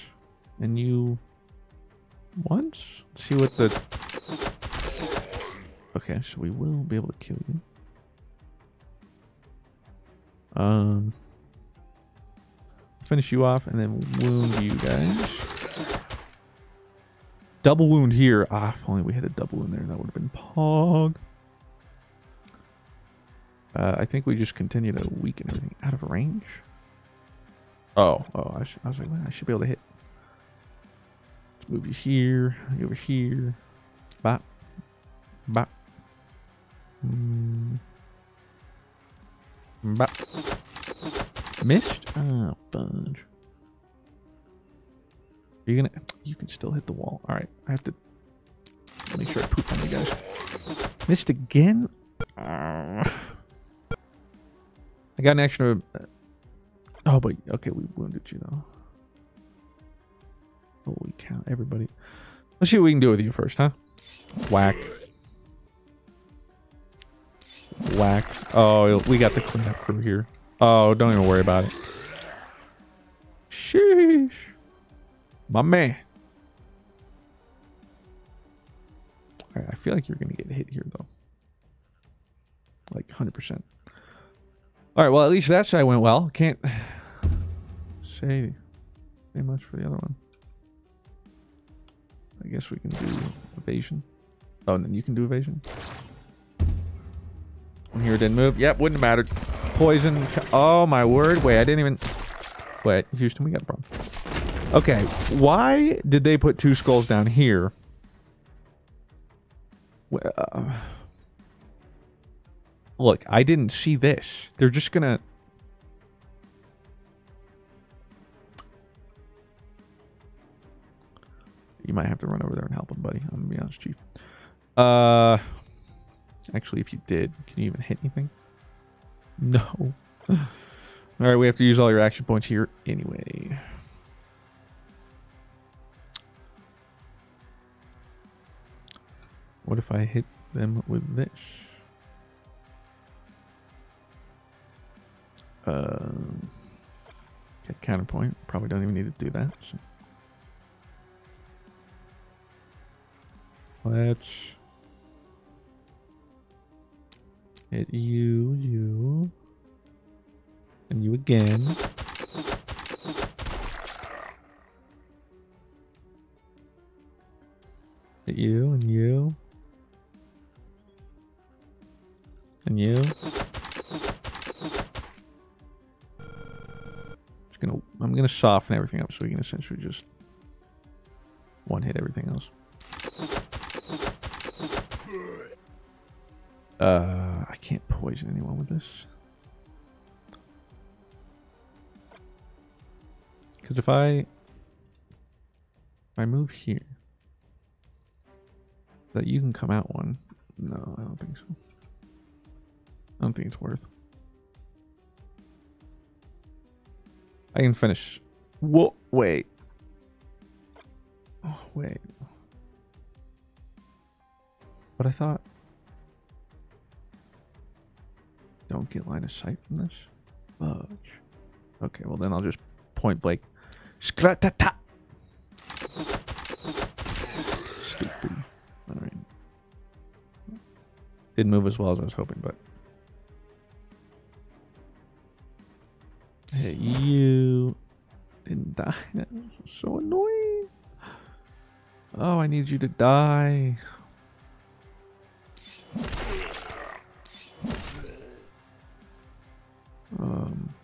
and you once. Let's see what the okay, so we will be able to kill you. Um finish you off and then wound you guys. Double wound here. Ah, if only we had a double wound there, that would have been pog. Uh I think we just continue to weaken everything out of range. Oh, oh, I, I was like, well, I should be able to hit. Let's move you here, you over here. Bop, bop. Mm. Bop. Missed? Oh, fudge. You're gonna, you can still hit the wall. All right, I have to make sure I poop on you guys. Missed again? Uh, I got an extra... Uh, Oh, but, okay, we wounded you, though. Holy cow, everybody. Let's see what we can do with you first, huh? Whack. Whack. Oh, we got the cleanup crew here. Oh, don't even worry about it. Sheesh. My man. All right, I feel like you're going to get hit here, though. Like, one hundred percent. All right, well, at least that side went well. Can't... Say, say much for the other one. I guess we can do evasion. Oh, and then you can do evasion. One here didn't move. Yep, wouldn't have mattered. Poison. Oh, my word. Wait, I didn't even... Wait, Houston, we got a problem. Okay, why did they put two skulls down here? Well, look, I didn't see this. They're just gonna... You might have to run over there and help him, buddy. I'm gonna be honest, Chief. Uh, actually, if you did, can you even hit anything? No. All right, we have to use all your action points here anyway. What if I hit them with this? uh, get counterpoint. Probably don't even need to do that. So. Let's hit you, you, and you again. Hit you, and you, and you. Just gonna, I'm gonna soften everything up so we can essentially just one hit everything else. Uh, I can't poison anyone with this. Because if I... If I move here... That you can come out one. No, I don't think so. I don't think it's worth. I can finish. Whoa, wait. Oh, wait. But I thought... Don't get line of sight from this. Fudge. Okay, well then I'll just point blank. Skratata! Stupid. Alright. Didn't move as well as I was hoping, but. Hey, you didn't die. That was so annoying. Oh, I need you to die. Um,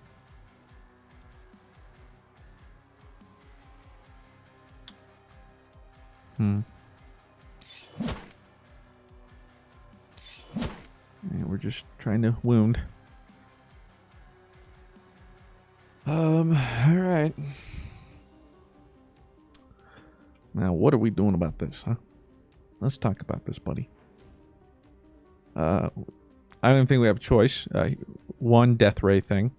hmm. And we're just trying to wound. Um, all right. Now, what are we doing about this, huh? Let's talk about this, buddy. Uh, I don't think we have a choice. Uh, one death ray thing.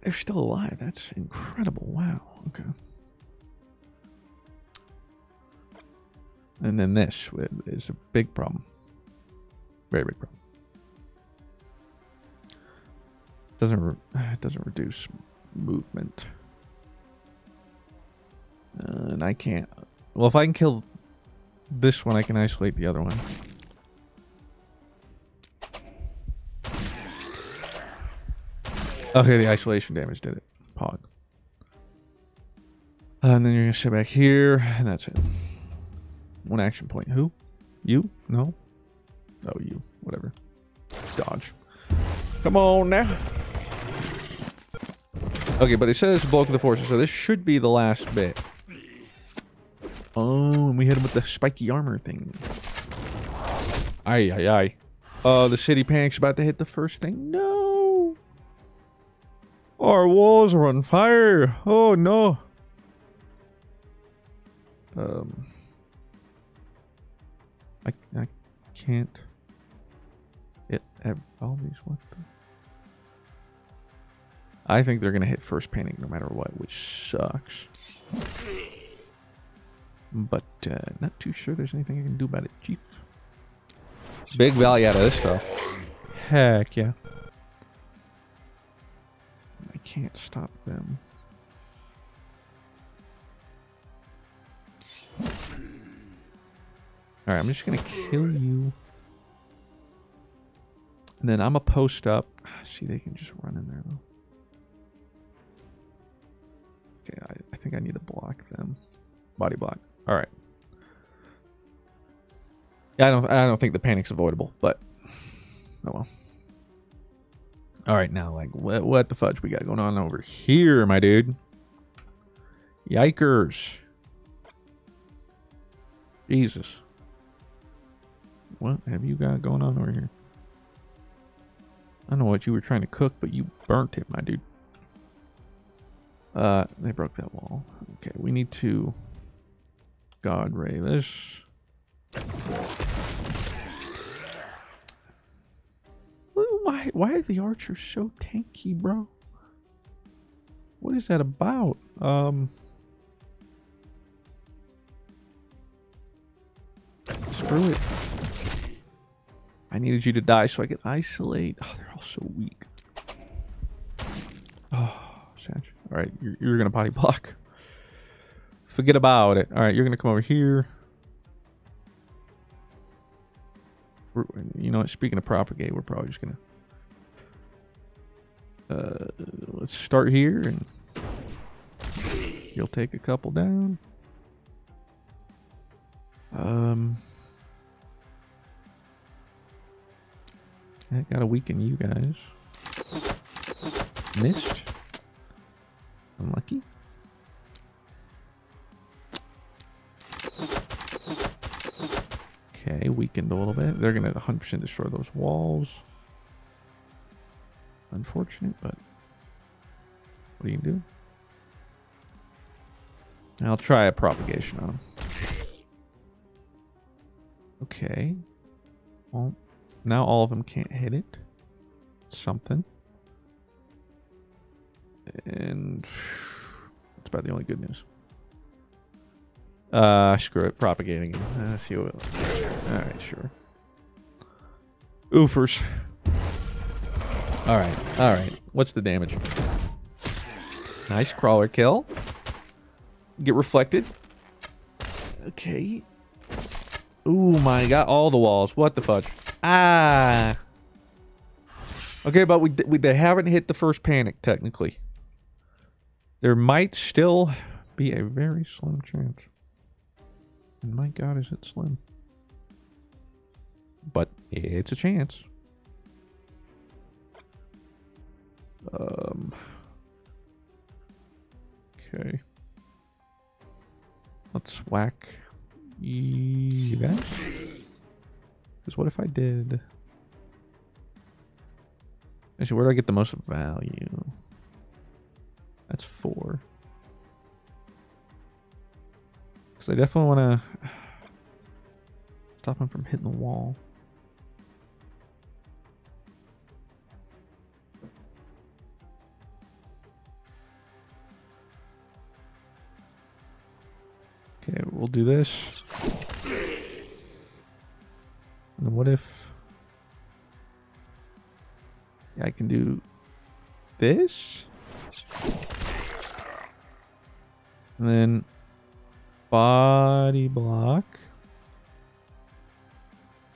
They're still alive. That's incredible. Wow. Okay. And then this is a big problem. Very big problem. Doesn't re it doesn't reduce movement. Uh, and I can't. Well, if I can kill this one, I can isolate the other one. Okay, the isolation damage did it. Pog. Uh, and then you're gonna sit back here, and that's it. One action point. Who? You? No? Oh, you. Whatever. Dodge. Come on now. Okay, but they said it's the bulk of the forces, so this should be the last bit. Oh, and we hit him with the spiky armor thing. Aye, aye, aye. Oh, the city panic's about to hit the first thing. No. Our walls are on fire. Oh no. Um. I, I can't. It all these what? The? I think they're gonna hit first panic no matter what, which sucks. But uh, not too sure there's anything I can do about it, Chief. Big value out of this though. Heck yeah. Can't stop them. All right, I'm just gonna kill you, and then I'm a post up. See, they can just run in there though. Okay, I, I think I need to block them. Body block. All right. Yeah, I don't. I don't think the panic's avoidable, but oh well. All right, now, like, what, what the fudge we got going on over here, my dude? Yikers. Jesus. What have you got going on over here? I don't know what you were trying to cook, but you burnt it, my dude. Uh, they broke that wall. Okay, we need to... God ray this. Why, why are the archers so tanky, bro? What is that about? Um, screw it. I needed you to die so I could isolate. Oh, they're all so weak. Oh, Satch. All right, you're, you're going to potty block. Forget about it. All right, you're going to come over here. We're, you know what? Speaking of propagate, we're probably just going to... Uh, let's start here, and you'll take a couple down. Um... I gotta weaken you guys. Missed. Unlucky. Okay, weakened a little bit. They're gonna one hundred percent destroy those walls. Unfortunate, but what do you do? I'll try a propagation on them. Okay. Well, now all of them can't hit it. Something. And that's about the only good news. Uh, screw it. Propagating. Uh, see what. Alright, sure. Oofers. Alright, alright. What's the damage? Nice crawler kill. Get reflected. Okay. Ooh, my God. All the walls. What the fudge? Ah. Okay, but we, we they haven't hit the first panic, technically. There might still be a very slim chance. And my God, is it slim. But it's a chance. Um. Okay. Let's whack that. Because what if I did? Actually, where do I get the most value? That's four. Because I definitely want to stop him from hitting the wall. Okay, we'll do this. And what if yeah, I can do this? And then body block.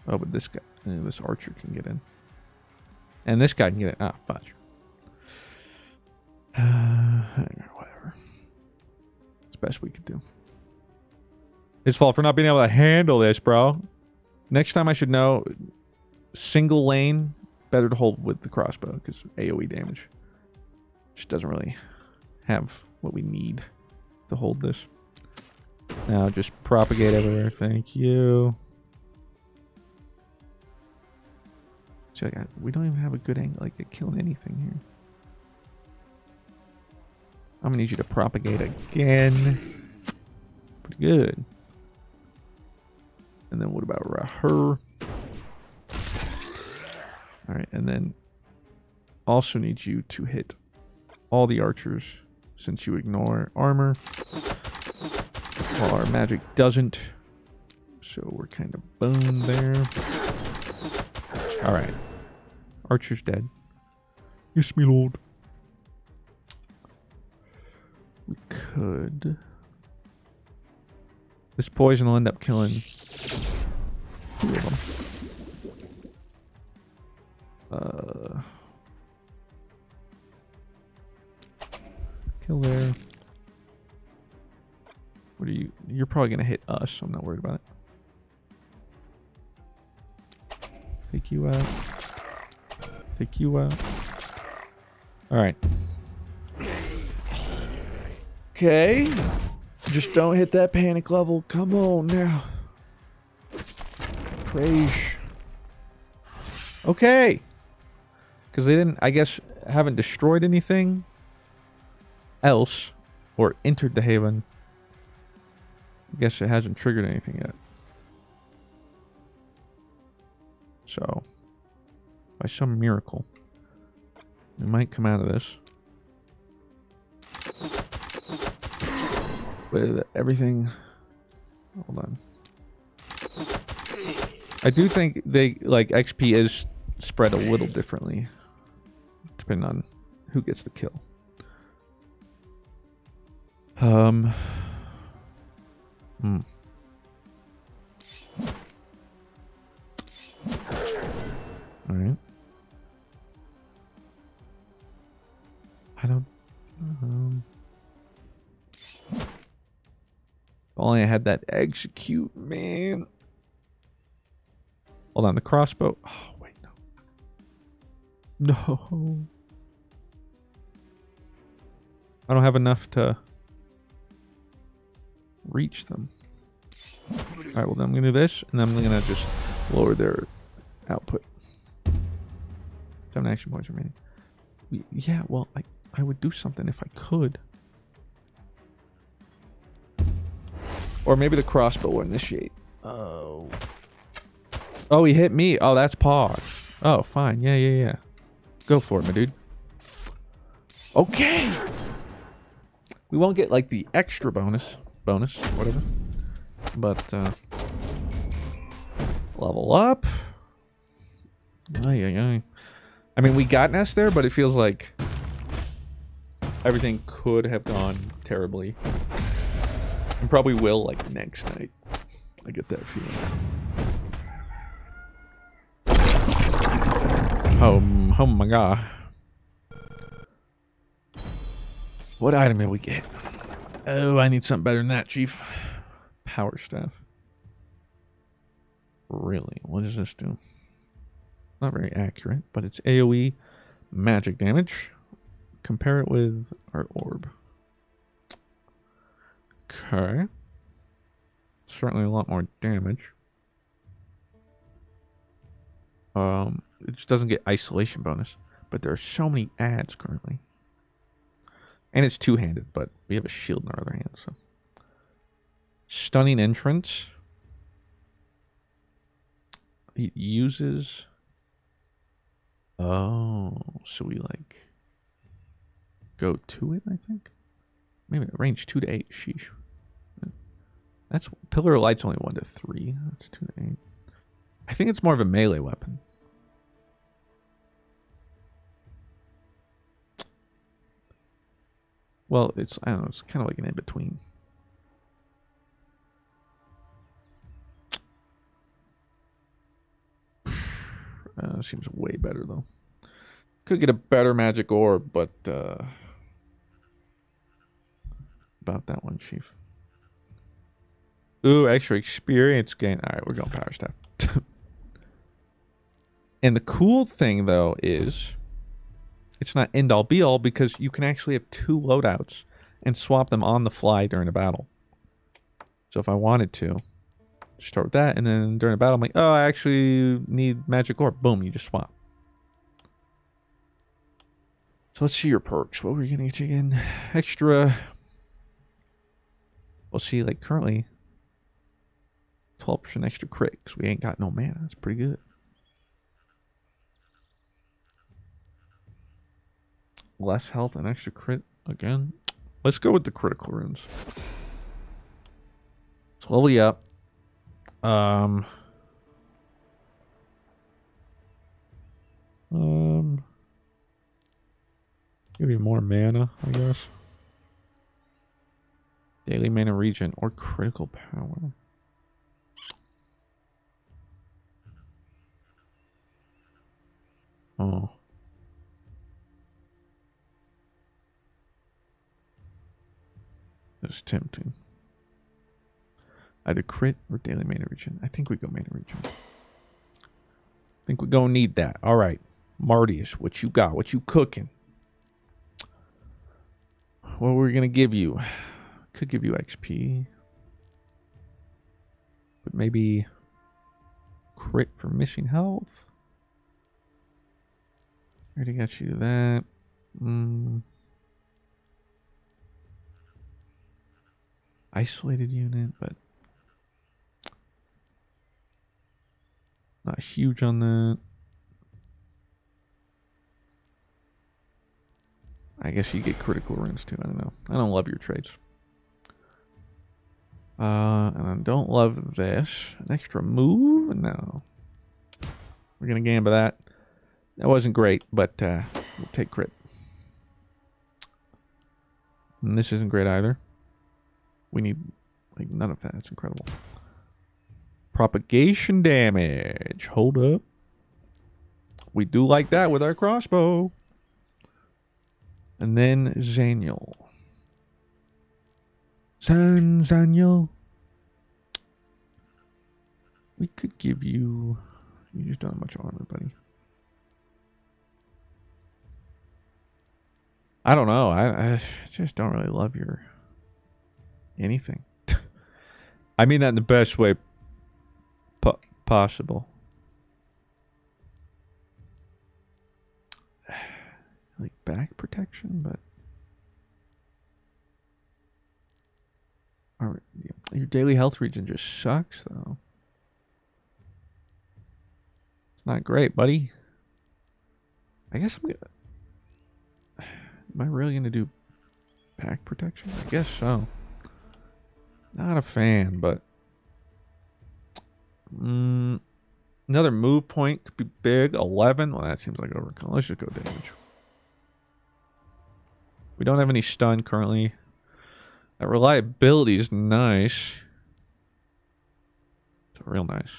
Oh, but this guy, uh, this archer can get in. And this guy can get in. Ah, fudge. Uh, whatever. It's the best we could do. His fault for not being able to handle this, bro. Next time I should know, single lane, better to hold with the crossbow because A O E damage just doesn't really have what we need to hold this. Now just propagate everywhere. Thank you. So like, we don't even have a good angle, like, to kill anything here. I'm gonna need you to propagate again. Pretty good. And then what about her? Alright, and then also need you to hit all the archers since you ignore armor. While our magic doesn't. So we're kind of boned there. Alright. Archer's dead. Yes, me lord. We could... This poison will end up killing two of them. Uh, kill there. What are you? You're probably gonna hit us, so I'm not worried about it. Take you out. Take you out. All right. Okay. Just don't hit that panic level. Come on now. Praise. Okay. Because they didn't, I guess, haven't destroyed anything else or entered the haven. I guess it hasn't triggered anything yet. So, by some miracle, we might come out of this with everything. Hold on. I do think they like X P is spread a little differently, depending on who gets the kill. Um. Hmm. All right. I don't. Um, if only I had that execute, man. Hold on, the crossbow. Oh wait, no. No. I don't have enough to reach them. All right, well then I'm gonna do this, and I'm gonna just lower their output. Seven action points remaining. Yeah, well, I I would do something if I could. Or maybe the crossbow will initiate. Oh. Oh, he hit me. Oh, that's pause. Oh, fine. Yeah, yeah, yeah. Go for it, my dude. Okay. We won't get like the extra bonus, bonus, whatever. But uh, level up. Ay, ay, ay. I mean, we got Ness there, but it feels like everything could have gone terribly, and probably will like next night. I get that feeling. Oh, oh my god! What item did we get? Oh, I need something better than that, Chief. Power staff. Really? What does this do? Not very accurate, but it's AoE magic damage. Compare it with our orb. Okay. Certainly a lot more damage. Um, it just doesn't get isolation bonus, but there are so many adds currently. And it's two-handed, but we have a shield in our other hand, so. Stunning entrance. It uses... Oh, so we like go to it, I think. Maybe range two to eight. Sheesh. That's pillar of light's only one to three. That's two to eight. I think it's more of a melee weapon. Well, it's I don't know, it's kinda like an in-between. Uh, seems way better though. Could get a better magic orb, but uh, about that one, Chief. Ooh, extra experience gain. All right, we're going power staff. And the cool thing though is, it's not end all be all because you can actually have two loadouts and swap them on the fly during a battle. So if I wanted to. Start with that, and then during a battle, I'm like, oh, I actually need magic orb. Boom, you just swap. So let's see your perks. What were you gonna get you again? Extra. We'll see, like currently, twelve percent extra crit, because we ain't got no mana. That's pretty good. Less health and extra crit again. Let's go with the critical runes. Slowly up. Um, um, give me more mana, I guess. Daily mana regen or critical power. Oh. That's tempting. Either crit or daily mana region. I think we go mana region. I think we're going to need that. All right. Martius, what you got? What you cooking? What we're going to give you? Could give you X P. But maybe crit for missing health. Already got you that. Mm. Isolated unit, but... Not huge on that. I guess you get critical runes too. I don't know. I don't love your traits. Uh, and I don't love this. An extra move? No. We're going to gamble that. That wasn't great, but uh, we'll take crit. And this isn't great either. We need like none of that. That's incredible. Propagation damage. Hold up. We do like that with our crossbow. And then Xeniel. San Zanya. We could give you... You just don't have much armor, buddy. I don't know. I, I just don't really love your... anything. I mean that in the best way po possible. Like back protection, but... Our, your daily health regen just sucks, though. It's not great, buddy. I guess I'm gonna... Am I really gonna do back protection? I guess so. Not a fan, but... Mm, another move point could be big. eleven. Well, that seems like overkill. Let's just go damage. We don't have any stun currently. That reliability is nice. It's real nice.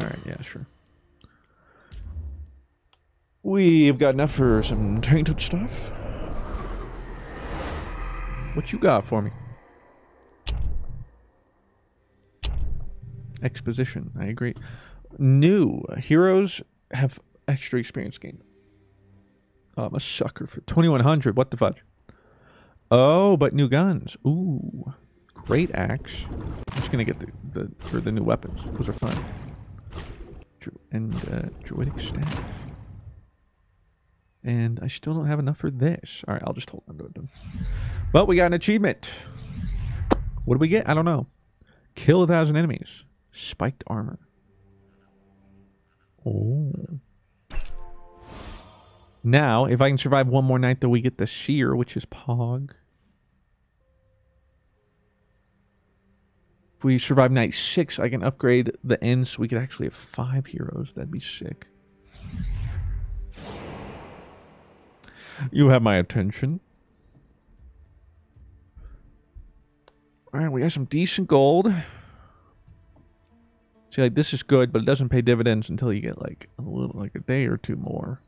Alright, yeah, sure. We've got enough for some tainted stuff. What you got for me? Exposition, I agree. New heroes have extra experience gained. Oh, I'm a sucker for twenty-one hundred. What the fudge? Oh, but new guns. Ooh, great axe. I'm just gonna get the the for the new weapons. Those are fun. And uh, druidic staff. And I still don't have enough for this. All right, I'll just hold on to it then. But we got an achievement. What do we get? I don't know. Kill a thousand enemies. Spiked armor. Oh. Now, if I can survive one more night, though, we get the seer, which is Pog. If we survive night six, I can upgrade the end so we could actually have five heroes. That'd be sick. You have my attention. All right, we got some decent gold. See, like, this is good, but it doesn't pay dividends until you get, like, a little, like, a day or two more.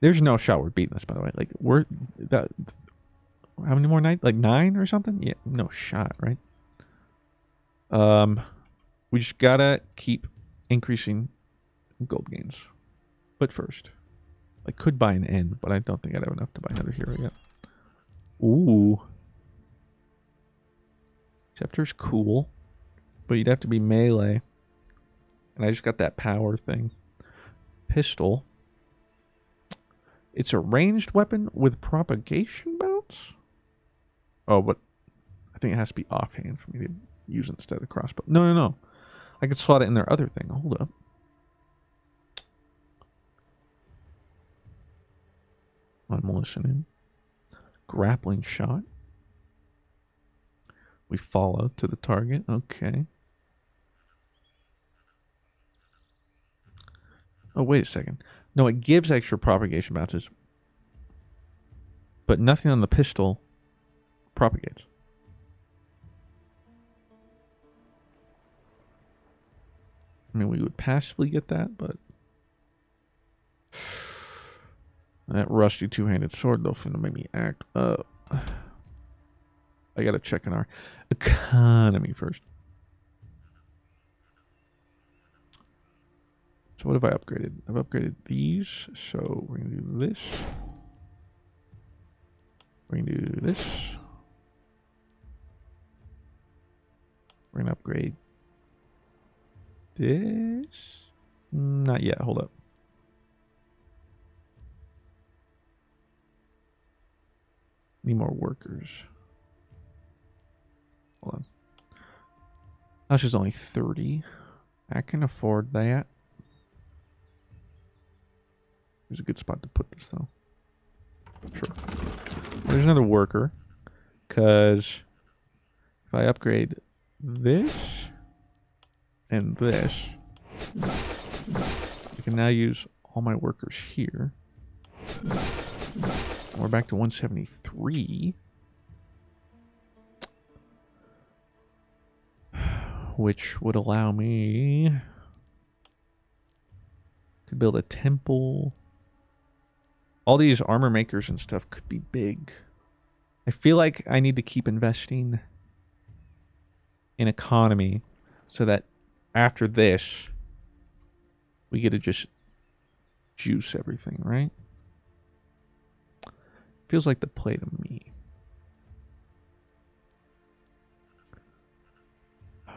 There's no shot we're beating this, by the way. Like, we're... That, how many more nights? Like, nine or something? Yeah, no shot, right? Um, we just gotta keep increasing gold gains. But first, I could buy an end, but I don't think I'd have enough to buy another hero yet. Ooh. Scepter's cool. But you'd have to be melee. And I just got that power thing. Pistol. It's a ranged weapon with propagation bounce? Oh, but I think it has to be offhand for me to use instead of crossbow. No, no, no. I could slot it in their other thing. Hold up. I'm listening. Grappling shot. We follow to the target. Okay. Oh, wait a second. No, it gives extra propagation bounces. But nothing on the pistol propagates. I mean, we would passively get that, but... That rusty two-handed sword, though, finna make me act up. I gotta check in our economy first. So what have I upgraded? I've upgraded these. So we're gonna do this. We're gonna do this. We're gonna upgrade this. Not yet. Hold up. Need more workers. Hold on. That's just only thirty. I can afford that. There's a good spot to put this, though. Sure. There's another worker. Because if I upgrade this and this, can now use all my workers here. We're back to one seventy-three. Which would allow me to build a temple. All these armor makers and stuff could be big. I feel like I need to keep investing in economy so that after this, we get to just juice everything, right? Feels like the play to me.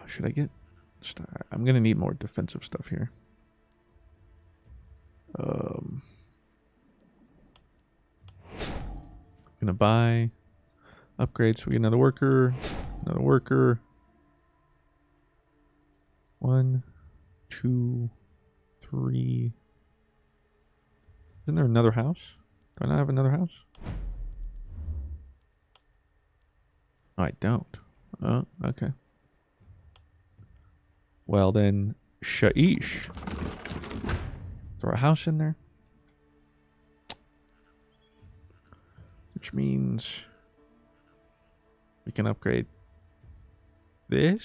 Should I get... I'm going to need more defensive stuff here. Um, I'm going to buy upgrades. So we get another worker. Another worker. One, two, three. Isn't there another house? Do I not have another house? Oh, I don't. Oh, okay. Well then, shaish. Throw a house in there. Which means we can upgrade this,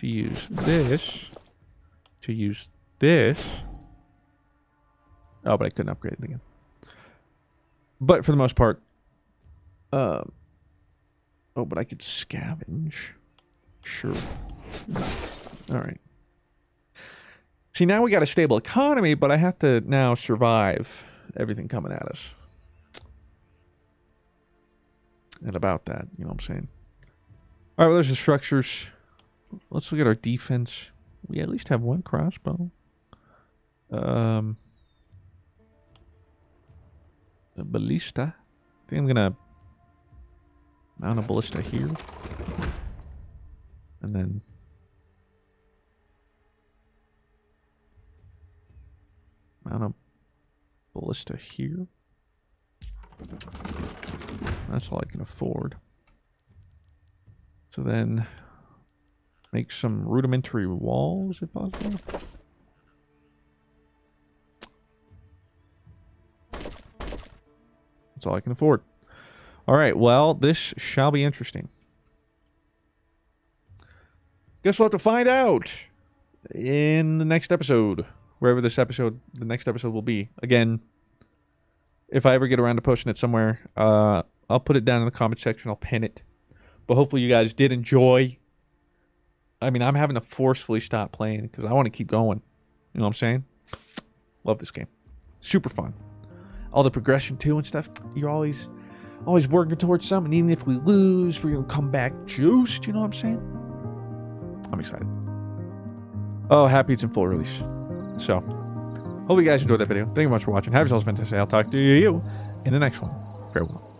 to use this, to use this. Oh, but I couldn't upgrade it again. But for the most part, uh, oh, but I could scavenge. Sure. All right. See, now we got a stable economy, but I have to now survive everything coming at us. And about that, you know what I'm saying? All right, well, there's the structures. Let's look at our defense. We at least have one crossbow. Um, a ballista. I think I'm going to mount a ballista here. And then... mount a ballista here. That's all I can afford. So then, make some rudimentary walls, if possible. That's all I can afford. All right, well, this shall be interesting. Guess we'll have to find out in the next episode. Wherever this episode, the next episode will be. Again, if I ever get around to posting it somewhere, uh, I'll put it down in the comment section. I'll pin it. But hopefully you guys did enjoy. I mean, I'm having to forcefully stop playing because I want to keep going. You know what I'm saying? Love this game. Super fun. All the progression, too, and stuff. You're always, always working towards something. Even if we lose, we're going to come back juiced. You know what I'm saying? I'm excited. Oh, happy it's in full release. So, hope you guys enjoyed that video. Thank you much for watching. Have yourselves a fantastic day. I'll talk to you in the next one. Farewell.